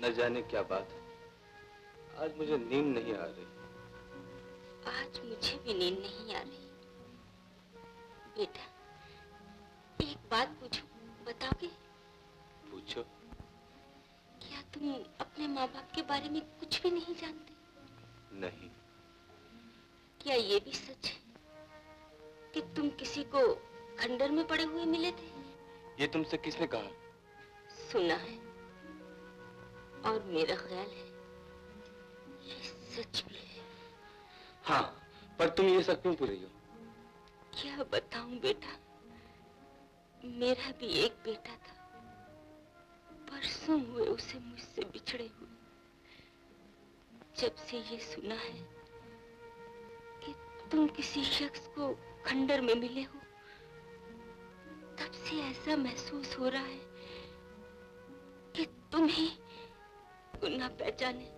न जाने क्या बात है, आज मुझे नींद नहीं आ रही। आज मुझे भी नींद नहीं आ रही। बेटा, एक बात पूछूं, बताओगे? पूछो। क्या तुम अपने माँ बाप के बारे में कुछ भी नहीं जानते? नहीं। क्या ये भी सच है कि तुम किसी को खंडर में पड़े हुए मिले थे? ये तुमसे किसने कहा? सुना है, और मेरा ख्याल है ये सच भी है। हाँ, पर तुम ये सब क्यों कह रही हो? क्या बताऊं बेटा, मेरा भी एक बेटा था, परसों हुए उसे मुझसे बिछड़े हुए। जब से ये सुना है कि तुम किसी शख्स को खंडर में मिले हो, तब से ऐसा महसूस हो रहा है कि तुम ही गुनाह पहचाने।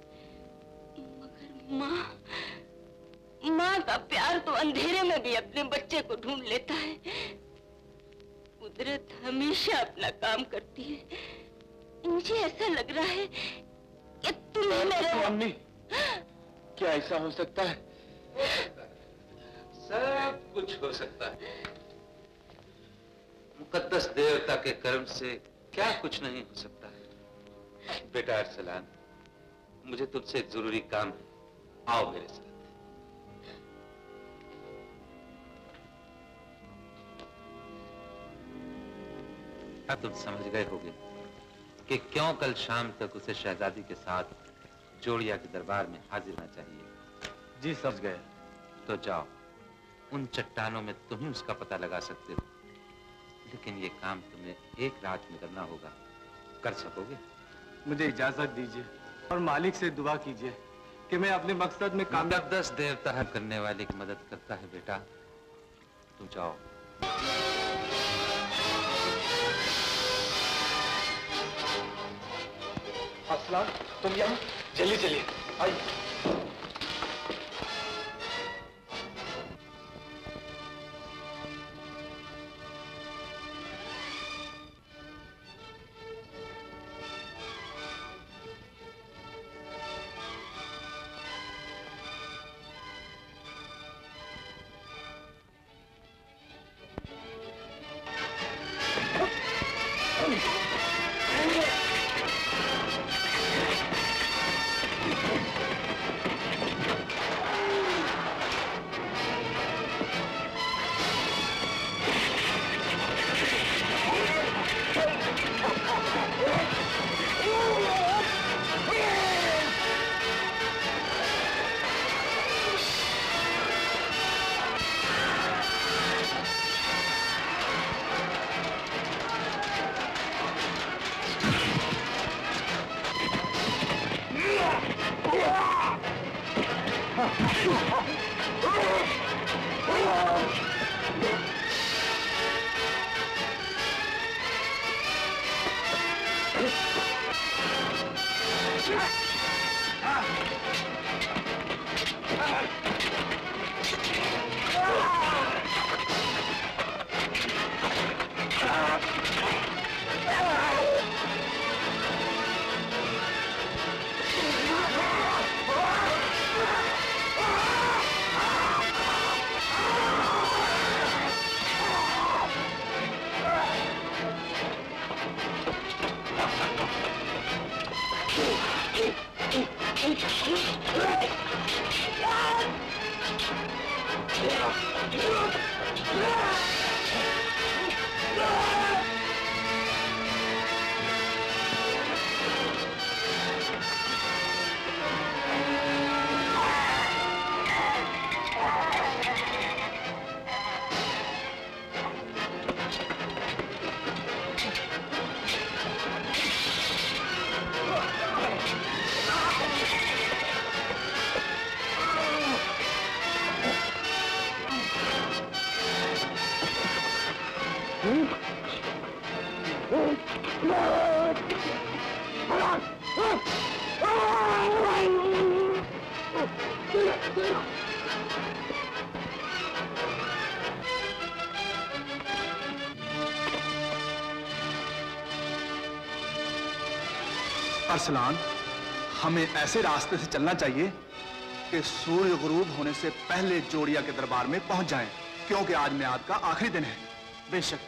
मगर माँ, माँ का प्यार तो अंधेरे में भी अपने बच्चे को ढूंढ लेता है। कुदरत हमेशा अपना काम करती है। मुझे ऐसा लग रहा है कि तुम्हें मेरे मम्मी, क्या ऐसा हो सकता है? हो सकता है, सब कुछ हो सकता है। मुकद्दस देवता के कर्म से क्या कुछ नहीं हो सकता है। बेटा अरसलान, मुझे तुमसे एक जरूरी काम है, आओ मेरे साथ। अब तुम समझ गए होगे कि क्यों कल शाम तक उसे शहजादी के साथ जोड़िया के दरबार में हाजिर होना चाहिए। जी समझ गए। तो जाओ, उन चट्टानों में तुम ही उसका पता लगा सकते हो, लेकिन ये काम तुम्हें एक रात में करना होगा। कर सकोगे? मुझे इजाजत दीजिए और मालिक से दुआ कीजिए कि मैं अपने मकसद में काम। मुकद्दस देवता करने वाले की मदद करता है। बेटा तुम जाओ। असलान, तुम यहाँ जल्दी चलिए। आइए। हमें ऐसे रास्ते से चलना चाहिए कि सूर्य गुरूब होने से पहले जोड़िया के दरबार में पहुंच जाएं, क्योंकि आज मेयाद का आखिरी दिन है। बेशक,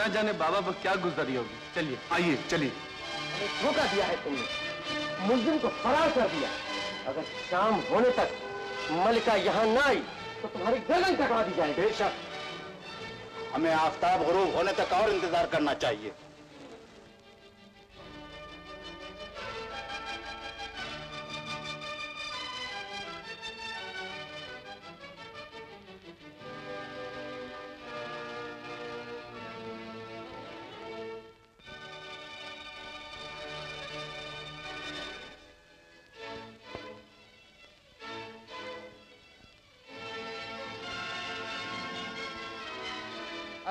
न जाने बाबा पर क्या गुजरी होगी। चलिए आइए, चलिए। धोखा दिया है तुमने, मुलजिम को फरार कर दिया। अगर शाम होने तक मलिका यहाँ न आई तो तुम्हारी गर्दन कटवा दी जाएगी। बेशक, हमें आफ्ताब गुरूब होने तक और इंतजार करना चाहिए।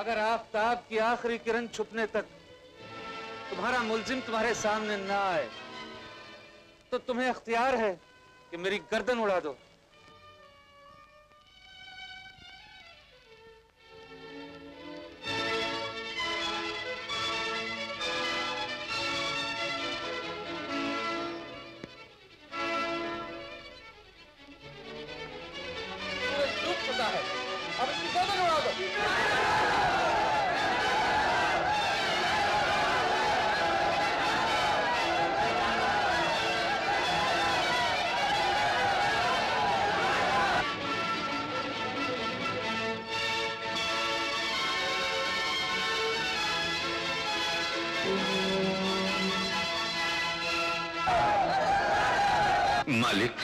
अगर आफ्ताब की आखिरी किरण छुपने तक तुम्हारा मुलजिम तुम्हारे सामने ना आए तो तुम्हें इख्तियार है कि मेरी गर्दन उड़ा दो। मालिक,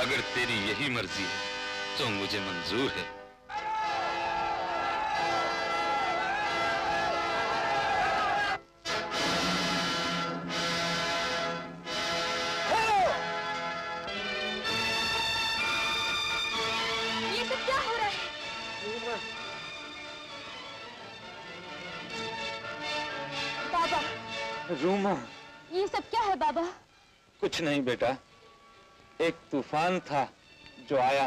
अगर तेरी यही मर्जी है तो मुझे मंजूर है। रूमा, ये सब क्या है बाबा? कुछ नहीं बेटा, एक तूफान था जो आया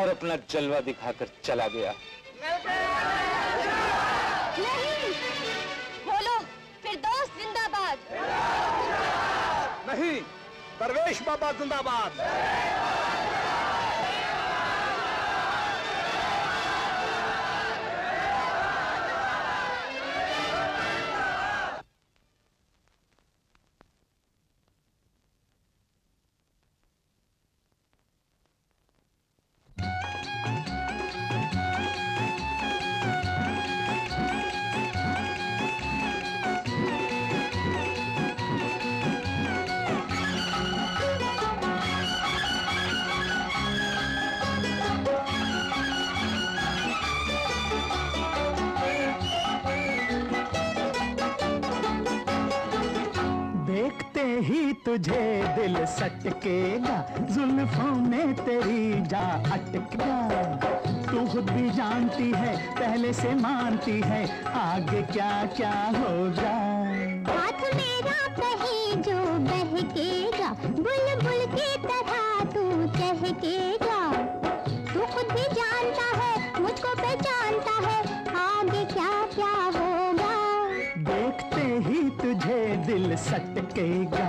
और अपना जलवा दिखाकर चला गया। नहीं, बोलो फिरदौस जिंदाबाद। नहीं, दरवेश बाबा जिंदाबाद। तुझे दिल सटकेगा, जुल्फों में तेरी जा अटका। तू खुद भी जानती है, पहले से मानती है, आगे क्या क्या होगा। हाथ मेरा कहीं जो बहकेगा, बुलबुल की तरह तू चहकेगा। तू खुद भी जानता है, मुझको पहचानता है, आगे क्या क्या होगा। देखते ही तुझे दिल सटकेगा।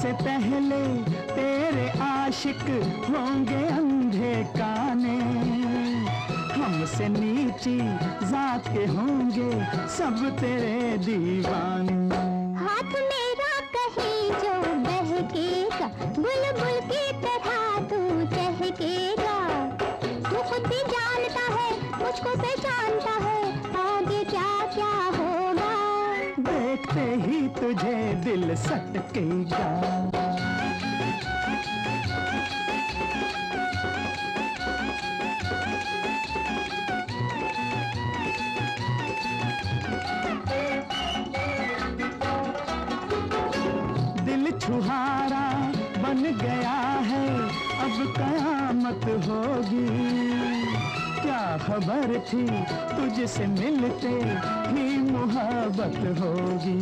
से पहले तेरे आशिक होंगे अंधे काने, हमसे नीची जात के होंगे सब तेरे दीवाने। हाथ मेरा कहीं जो बहकेगा, बुलबुल की तरह तू चहकेगा। तू खुद भी जानता है, मुझको पहचानता है, आगे क्या क्या होगा। देखते ही तुझे दिल सटकेगा। सुहारा बन गया है, अब कयामत होगी। क्या खबर थी तुझसे मिलते ही मोहब्बत होगी।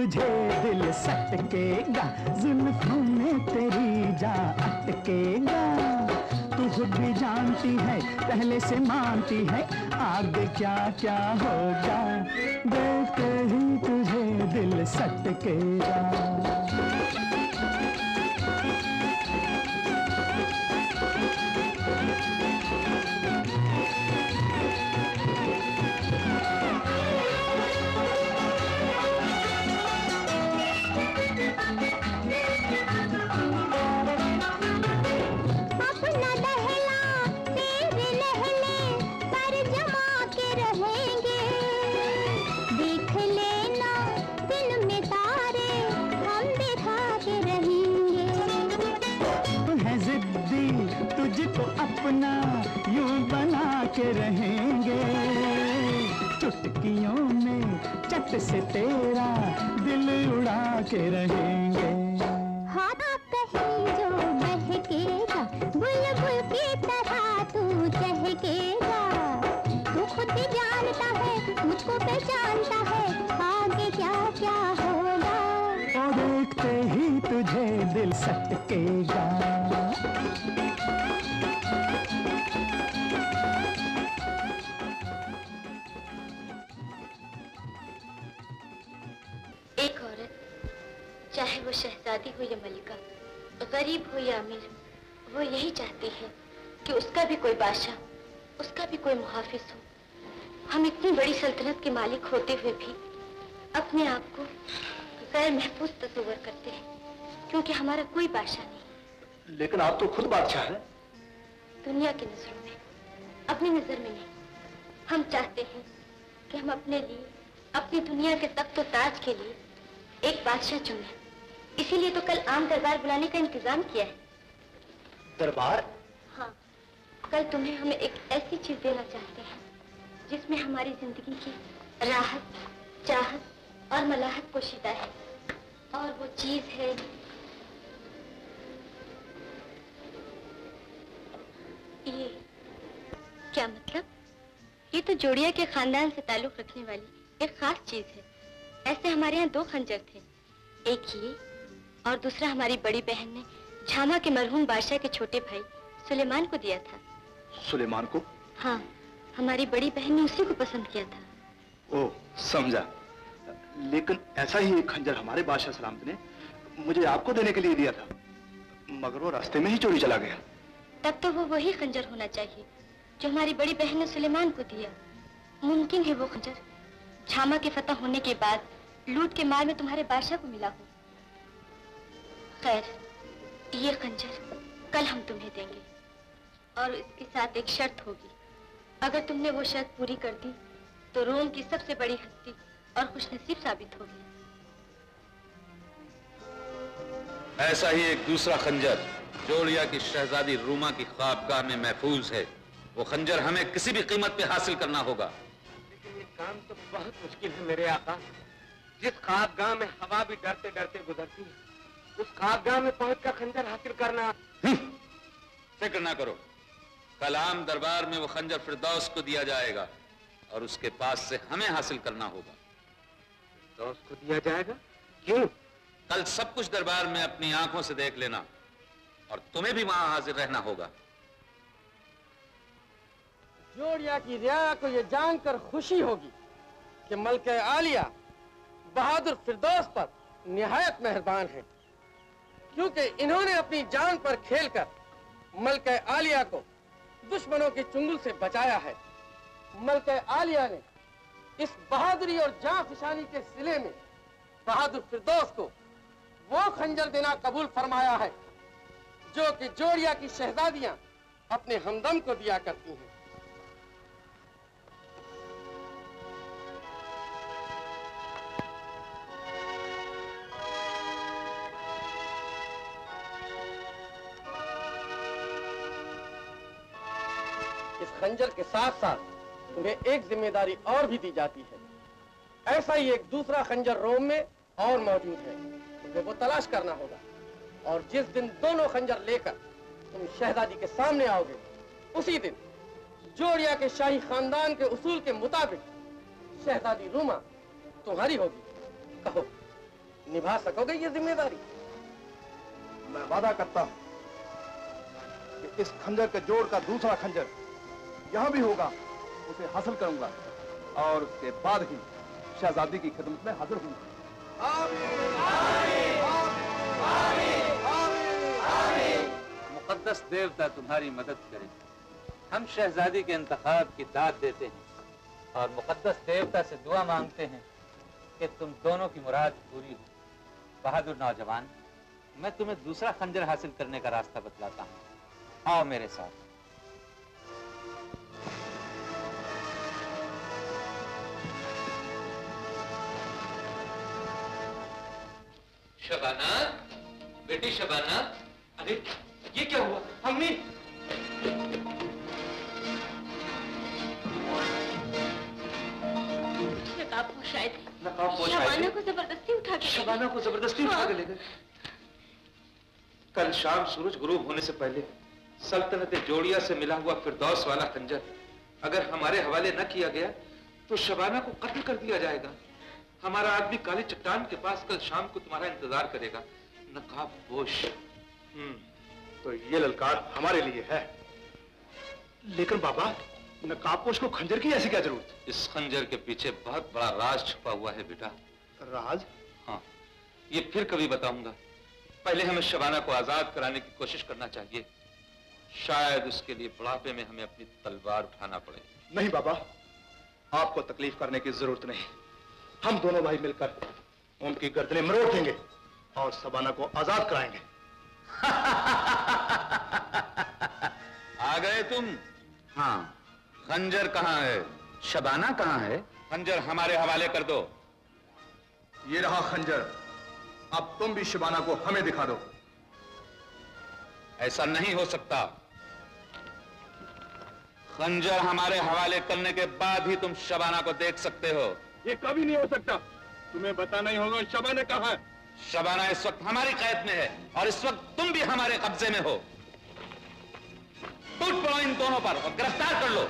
तुझे दिल सटकेगा, जुल्फों में तेरी जा अटकेगा। तू खुद भी जानती है पहले से मानती है, आगे क्या क्या होगा। देखते ही तुझे दिल सटकेगा। रहेंगे चुटकियों में चट से तेरा दिल उड़ा के रहेंगे। हाँ कहीं जो महकेगा, बुलबुल की तरह तू चहकेगा। तू खुद भी जानता है मुझको पहचानता है, आगे क्या क्या होगा। और देखते ही तुझे दिल सटकेगा। चाहे वो शहजादी हो या मलिका, गरीब हो या अमीर, वो यही चाहती है कि उसका भी कोई बादशाह, उसका भी कोई मुहाफिज हो। हम इतनी बड़ी सल्तनत के मालिक होते हुए भी अपने आप को गैर महफूज तस्वर करते हैं, क्योंकि हमारा कोई बादशाह नहीं। लेकिन आप तो खुद बादशाह हैं। दुनिया की नजरों में, अपनी नजर में नहीं। हम चाहते हैं कि हम अपने लिए, अपनी दुनिया के तख्त व ताज के लिए एक बादशाह चुने। इसीलिए तो कल आम दरबार बुलाने का इंतजाम किया है। दरबार? हाँ, कल तुम्हें हमें एक ऐसी चीज देना चाहते हैं जिसमें हमारी जिंदगी की राहत, चाहत और मलाहत पोशीदा है। और वो चीज है ये। क्या मतलब? ये तो जोड़िया के खानदान से ताल्लुक रखने वाली एक खास चीज है। ऐसे हमारे यहाँ दो खंजर थे, एक ये और दूसरा हमारी बड़ी बहन ने झामा के मरहूम बादशाह के छोटे भाई सुलेमान को दिया था। सुलेमान को? हाँ, हमारी बड़ी बहन ने उसी को पसंद किया था। ओह, समझा। लेकिन ऐसा ही एक खंजर हमारे बादशाह सलामत ने मुझे आपको देने के लिए दिया था, मगर वो रास्ते में ही चोरी चला गया। तब तो वो वही खंजर होना चाहिए जो हमारी बड़ी बहन ने सुलेमान को दिया। मुमकिन है वो खंजर झामा के फतह होने के बाद लूट के मार में तुम्हारे बादशाह को मिला हो। खैर, ये खंजर कल हम तुम्हें देंगे, और इसके साथ एक शर्त होगी। अगर तुमने वो शर्त पूरी कर दी तो रोम की सबसे बड़ी हस्ती और खुशनसीब साबित होगी। ऐसा ही एक दूसरा खंजर जोड़िया की शहजादी रूमा की ख्वाबगाह में महफूज है। वो खंजर हमें किसी भी कीमत पे हासिल करना होगा। काम तो बहुत मुश्किल है मेरे आका। जिस ख्वाबगाह में हवा भी डरते डरते गुजरती है, उस ख्वाबगाह में पहुंच का खंजर हासिल करना। फिक्र ना करो, कल आम दरबार में वो खंजर फिरदौस को दिया जाएगा और उसके पास से हमें हासिल करना होगा। फिरदौस को दिया जाएगा? क्यों? कल सब कुछ दरबार में अपनी आंखों से देख लेना, और तुम्हें भी वहां हाजिर रहना होगा। जोड़िया की रिया को ये जानकर खुशी होगी कि मलके आलिया बहादुर फिरदौस पर निहायत मेहरबान है, क्योंकि इन्होंने अपनी जान पर खेलकर मलके आलिया को दुश्मनों के चुंगल से बचाया है। मलके आलिया ने इस बहादुरी और जांफिशानी के सिले में बहादुर फिरदौस को वो खंजर देना कबूल फरमाया है जो कि जोड़िया की शहजादियां अपने हमदम को दिया करती हैं। खंजर के साथ साथ तुम्हें एक जिम्मेदारी और भी दी जाती है। ऐसा ही एक दूसरा खंजर रोम में और मौजूद है, तुम्हें वो तलाश करना होगा। और जिस दिन दोनों खंजर लेकर तुम शहजादी के सामने आओगे, उसी दिन जोड़िया के शाही खानदान के उसूल के मुताबिक शहजादी रूमा तुम्हारी होगी। कहो, निभा सकोगे ये जिम्मेदारी? मैं वादा करता हूँ कि इस खंजर के जोड़ का दूसरा खंजर यहाँ भी होगा, उसे हासिल करूंगा और उसके बाद ही शहजादी की खिदमत में हाजिर होंगे। मुकद्दस देवता तुम्हारी मदद करे। हम शहजादी के इंतखाब की दाद देते हैं और मुकद्दस देवता से दुआ मांगते हैं कि तुम दोनों की मुराद पूरी हो। बहादुर नौजवान, मैं तुम्हें दूसरा खंजर हासिल करने का रास्ता बतलाता हूँ, आओ मेरे साथ। शबाना, बेटी शबाना, अरे ये क्या हुआ? अम्मी, नकाब पोश आए थे। नकाब पोश आए थे। शबाना को जबरदस्ती उठा के शबाना को जबरदस्ती उठा के ले गए। कल शाम सूरज गुरूब होने से पहले सल्तनत जोड़िया से मिला हुआ फिरदौस वाला खंजर अगर हमारे हवाले न किया गया तो शबाना को कत्ल कर दिया जाएगा। हमारा आदमी काली चट्टान के पास कल शाम को तुम्हारा इंतजार करेगा, नकाब पोश। तो ये ललकार हमारे लिए है। लेकिन बाबा, नकाब पोश को खंजर की ऐसी क्या जरूरत? इस खंजर के पीछे बहुत बड़ा राज छुपा हुआ है बेटा। राज? हाँ, ये फिर कभी बताऊंगा। पहले हमें शबाना को आजाद कराने की कोशिश करना चाहिए। शायद उसके लिए बुढ़ापे में हमें अपनी तलवार उठाना पड़े। नहीं बाबा, आपको तकलीफ करने की जरूरत नहीं। हम दोनों भाई मिलकर उनकी गर्दनें मरोड़ देंगे और शबाना को आजाद कराएंगे। आ गए तुम? हाँ, खंजर कहाँ है? शबाना कहाँ है? खंजर हमारे हवाले कर दो। ये रहा खंजर, अब तुम भी शबाना को हमें दिखा दो। ऐसा नहीं हो सकता। खंजर हमारे हवाले करने के बाद ही तुम शबाना को देख सकते हो। ये कभी नहीं हो सकता। तुम्हें बताना ही होगा शबाना कहाँ है। शबाना इस वक्त हमारी कैद में है और इस वक्त तुम भी हमारे कब्जे में हो। टूट पड़ो इन दोनों पर और गिरफ्तार कर लो।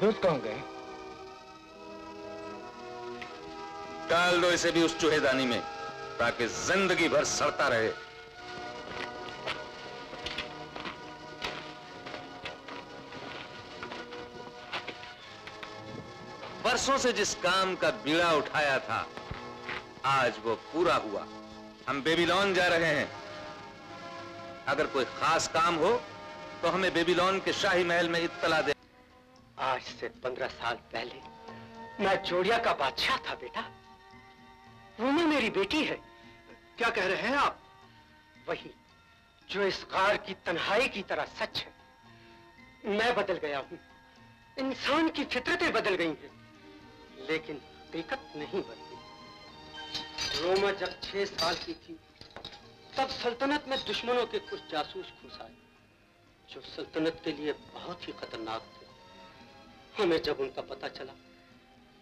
दूध कहाँ गए? डाल दो इसे भी उस चूहेदानी में ताकि जिंदगी भर सड़ता रहे। बरसों से जिस काम का बीड़ा उठाया था आज वो पूरा हुआ। हम बेबीलोन जा रहे हैं। अगर कोई खास काम हो तो हमें बेबीलोन के शाही महल में इत्तला दे। आज से पंद्रह साल पहले मैं जोड़िया का बादशाह था बेटा। रूमी मेरी बेटी है। क्या कह रहे हैं आप? वही जो इस गार की तन्हाई की तरह सच है। मैं बदल गया हूँ, इंसान की फितरतें बदल गई हैं, लेकिन हकीकत नहीं बदली। रोमा जब छह साल की थी तब सल्तनत में दुश्मनों के कुछ जासूस घुस आए जो सल्तनत के लिए बहुत ही खतरनाक थे। हमें जब उनका पता चला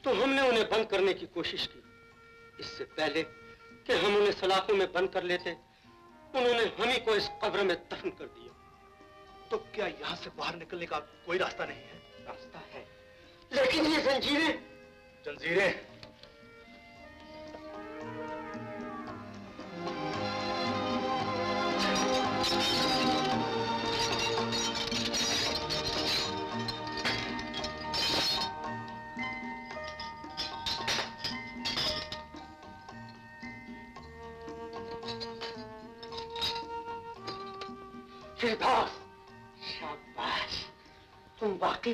तो हमने उन्हें बंद करने की कोशिश की। इससे पहले कि हम उन्हें सलाखों में बंद कर लेते उन्होंने हम ही को इस कब्र में दफन कर दिया। तो क्या यहाँ से बाहर निकलने का कोई रास्ता नहीं है? रास्ता है, लेकिन ये जंजीरें जंजीरें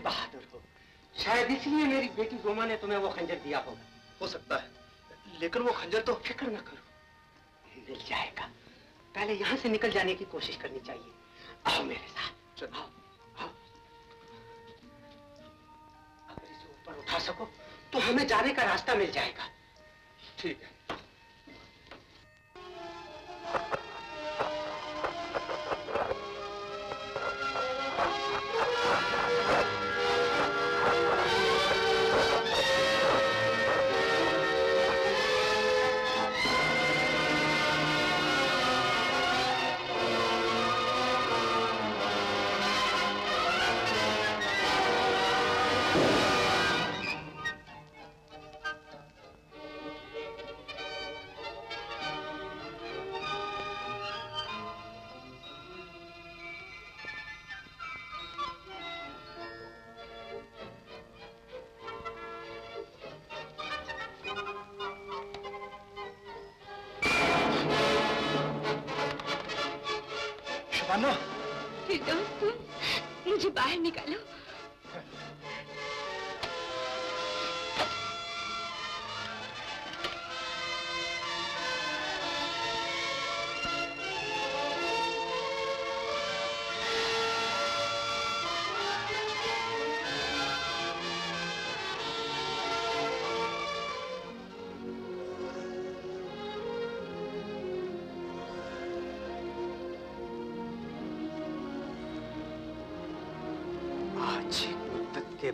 बहादुर हो। शायद इसलिए मेरी बेटी गोमा ने तुम्हें वो खंजर दिया होगा। हो सकता है, लेकिन वो खंजर तो फिक्र न करो, मिल जाएगा। पहले यहाँ से निकल जाने की कोशिश करनी चाहिए। आओ मेरे साथ। चलो आओ, आओ। अगर इसे ऊपर उठा सको तो हमें जाने का रास्ता मिल जाएगा। ठीक है।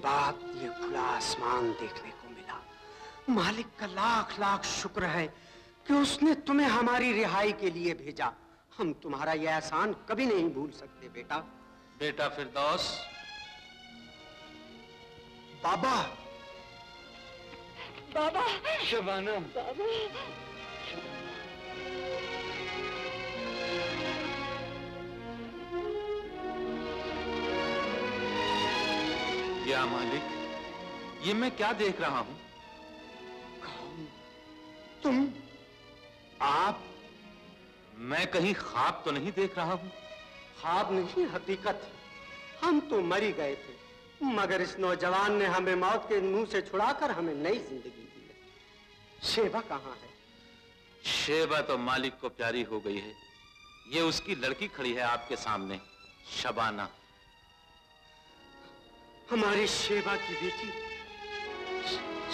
बाद ये खुला आसमान देखने को मिला। मालिक का लाख लाख शुक्र है कि उसने तुम्हें हमारी रिहाई के लिए भेजा। हम तुम्हारा यह एहसान कभी नहीं भूल सकते बेटा। बेटा फिरदौस। बाबा। बाबा। शबाना। बाबा। या मालिक, ये मैं क्या देख रहा हूं? कौन? तुम? आप? मैं कहीं ख्वाब तो नहीं देख रहा हूं? ख्वाब नहीं, हकीकत। हम तो मरी गए थे, मगर इस नौजवान ने हमें मौत के मुंह से छुड़ाकर हमें नई जिंदगी दी है। शेबा कहाँ है? शेबा तो मालिक को प्यारी हो गई है। ये उसकी लड़की खड़ी है आपके सामने, शबाना। हमारी शेबा की बेटी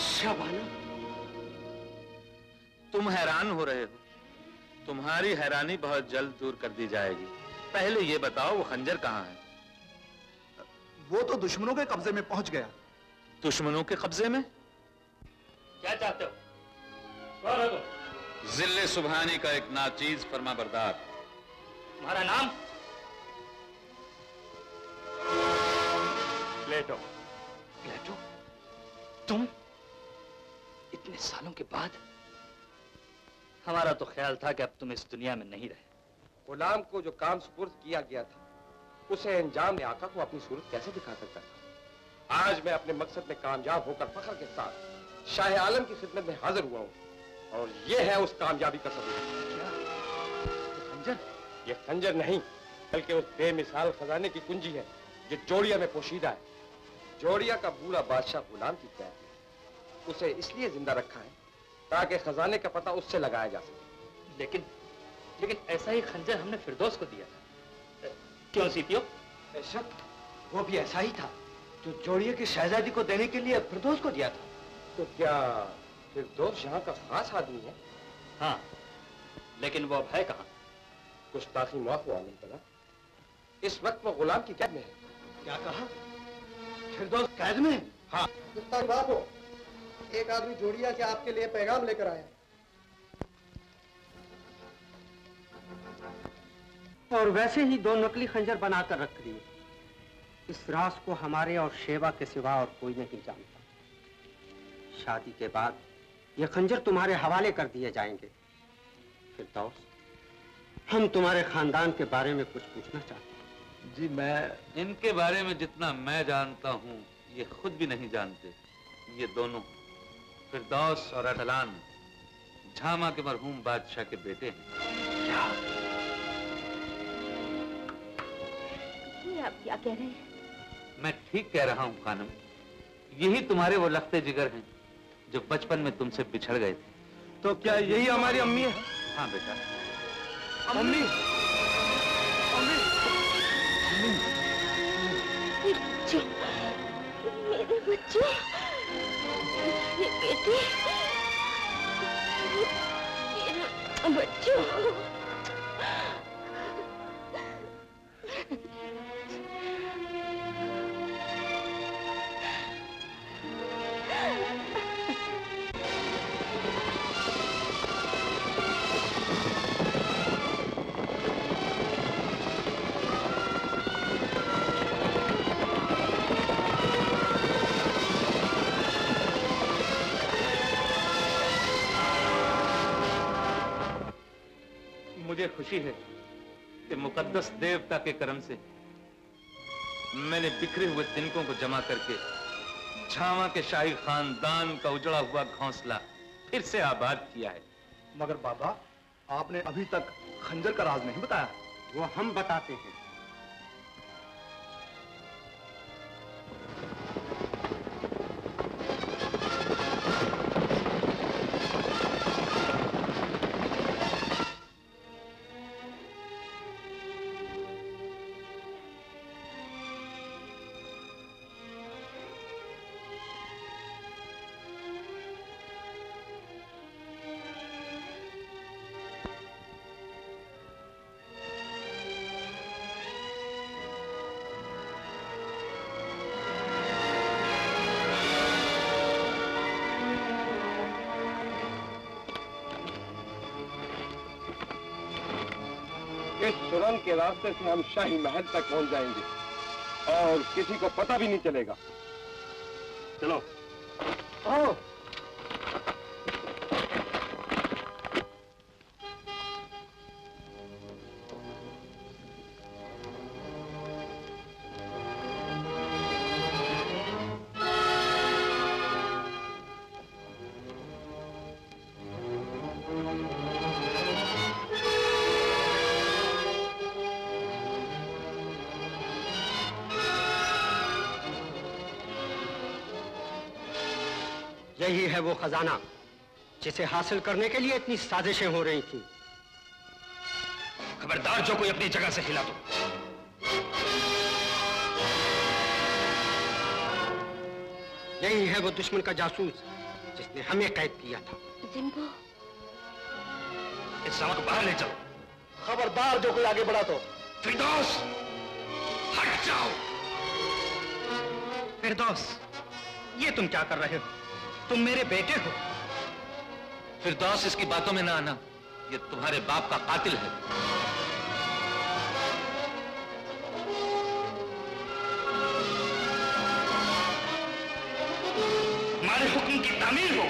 शबाना। तुम हैरान हो रहे हो। तुम्हारी हैरानी बहुत जल्द दूर कर दी जाएगी। पहले ये बताओ वो खंजर कहाँ है? वो तो दुश्मनों के कब्जे में पहुंच गया। दुश्मनों के कब्जे में? क्या चाहते हो? जिल्ले सुबहानी का एक नाचीज फरमा बरदार। तुम्हारा नाम? प्लेटो। प्लेटो? इतने सालों के बाद? हमारा तो ख्याल था कि अब तुम इस दुनिया में नहीं रहे। गुलाम को जो काम सुपुर्द किया गया था उसे अंजाम में आका को अपनी सूरत कैसे दिखा सकता था। आज मैं अपने मकसद में कामयाब होकर फख्र के साथ शाह आलम की खिदमत में हाजिर हुआ हूँ और ये है उस कामयाबी का सबूत। क्या ये खंजर? ये खंजर नहीं बल्कि उस बेमिसाल खजाने की कुंजी है जो जोड़िया में पोशीदा है। जोड़िया का बूढ़ा बादशाह गुलाम की कैद में उसे इसलिए जिंदा रखा है ताकि खजाने का पता उससे लगाया जा सके। लेकिन लेकिन ऐसा ही खंजर हमने फिरदौस को दिया था। क्यों सीपीओ? बेशक वो भी ऐसा ही था जो जोड़िया की शहजादी को देने के लिए फिरदौस को दिया था। तो क्या फिरदौस यहाँ का खास आदमी है? हाँ, लेकिन वो अब है कहाँ? गुस्ताखी माफ हुआ नहीं पड़ा। इस वक्त वो गुलाम की कैद में है। क्या कहा? फिरदौस कैद में? हाँ। बाबू, एक आदमी जोड़िया के आपके लिए पैगाम लेकर आया और वैसे ही दो नकली खंजर बनाकर रख दिए। इस राज को हमारे और शेवा के सिवा और कोई नहीं जानता। शादी के बाद ये खंजर तुम्हारे हवाले कर दिए जाएंगे। फिरदौस, हम तुम्हारे खानदान के बारे में कुछ पूछना चाहते हैं। जी, मैं इनके बारे में जितना मैं जानता हूँ ये खुद भी नहीं जानते। ये दोनों फिरदौस और अदलान झामा के मरहूम बादशाह के बेटे हैं। क्या ये आप क्या कह रहे हैं? मैं ठीक कह रहा हूँ खानम। यही तुम्हारे वो लखते जिगर हैं जो बचपन में तुमसे बिछड़ गए थे। तो क्या यही हमारी अम्मी है? हाँ बेटा। अम्मी, अम्मी, अम्मी, बच्चे, मेरे बच्चे, मेरे बेटे, मेरे बच्चों। खुशी है कि मुकद्दस देवता के कर्म से मैंने बिखरे हुए तिनकों को जमा करके झामा के शाही खानदान का उजड़ा हुआ घोंसला फिर से आबाद किया है। मगर बाबा, आपने अभी तक खंजर का राज नहीं बताया। वो हम बताते हैं। सुरंग के रास्ते से हम शाही महल तक पहुंच जाएंगे और किसी को पता भी नहीं चलेगा। चलो। ओ। यही है वो खजाना जिसे हासिल करने के लिए इतनी साजिशें हो रही थी। खबरदार जो कोई अपनी जगह से हिला दो। यही है वो दुश्मन का जासूस जिसने हमें कैद किया था। जिम्बो, इस सामान को बाहर ले जाओ। खबरदार जो कोई आगे बढ़ा तो। फिरदौस, हट जाओ। फिरदौस, ये तुम क्या कर रहे हो? तुम मेरे बेटे हो। फिरदौस, इसकी बातों में ना आना। ये तुम्हारे बाप का कातिल है। हमारे हुक्म की तामील हो।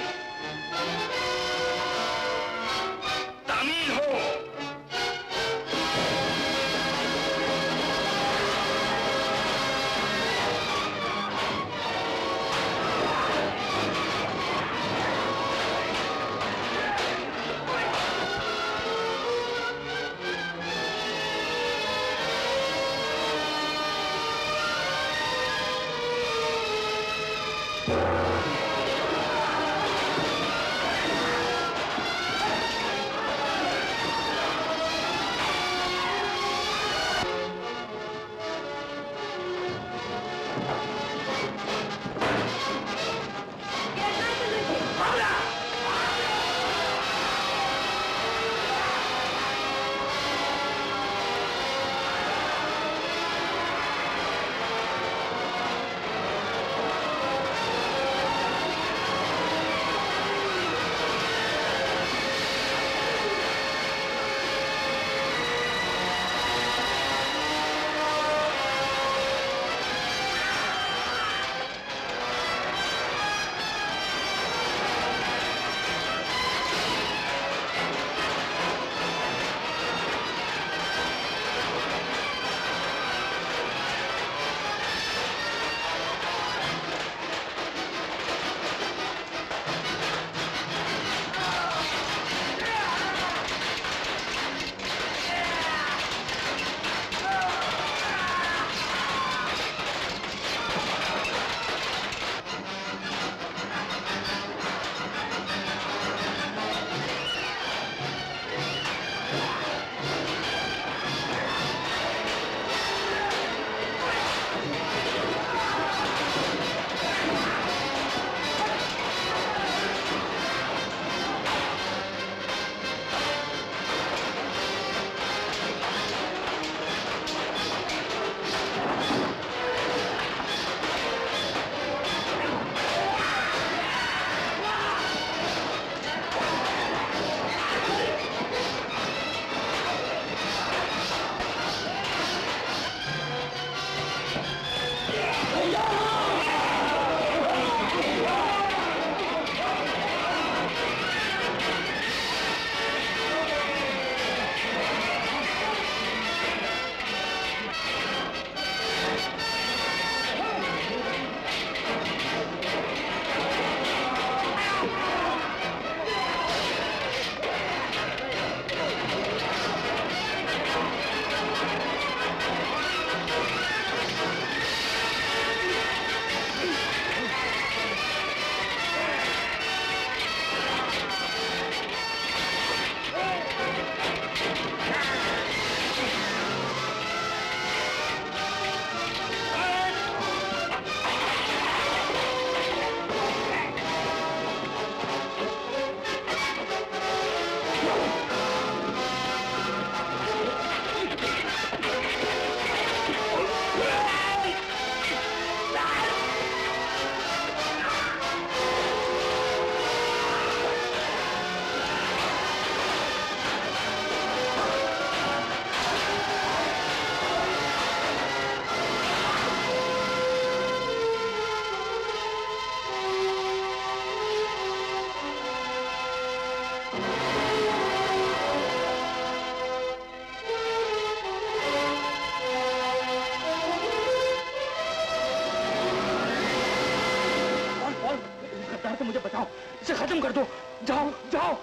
दो, जाओ जाओ।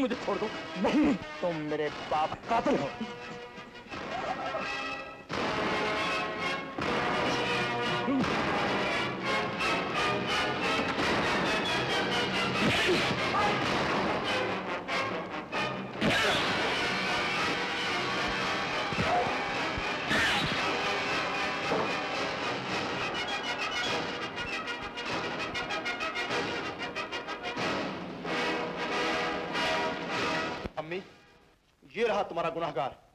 मुझे छोड़ दो। नहीं, तुम मेरे बाप कातिल हो। तुम्हारा गुनाहगार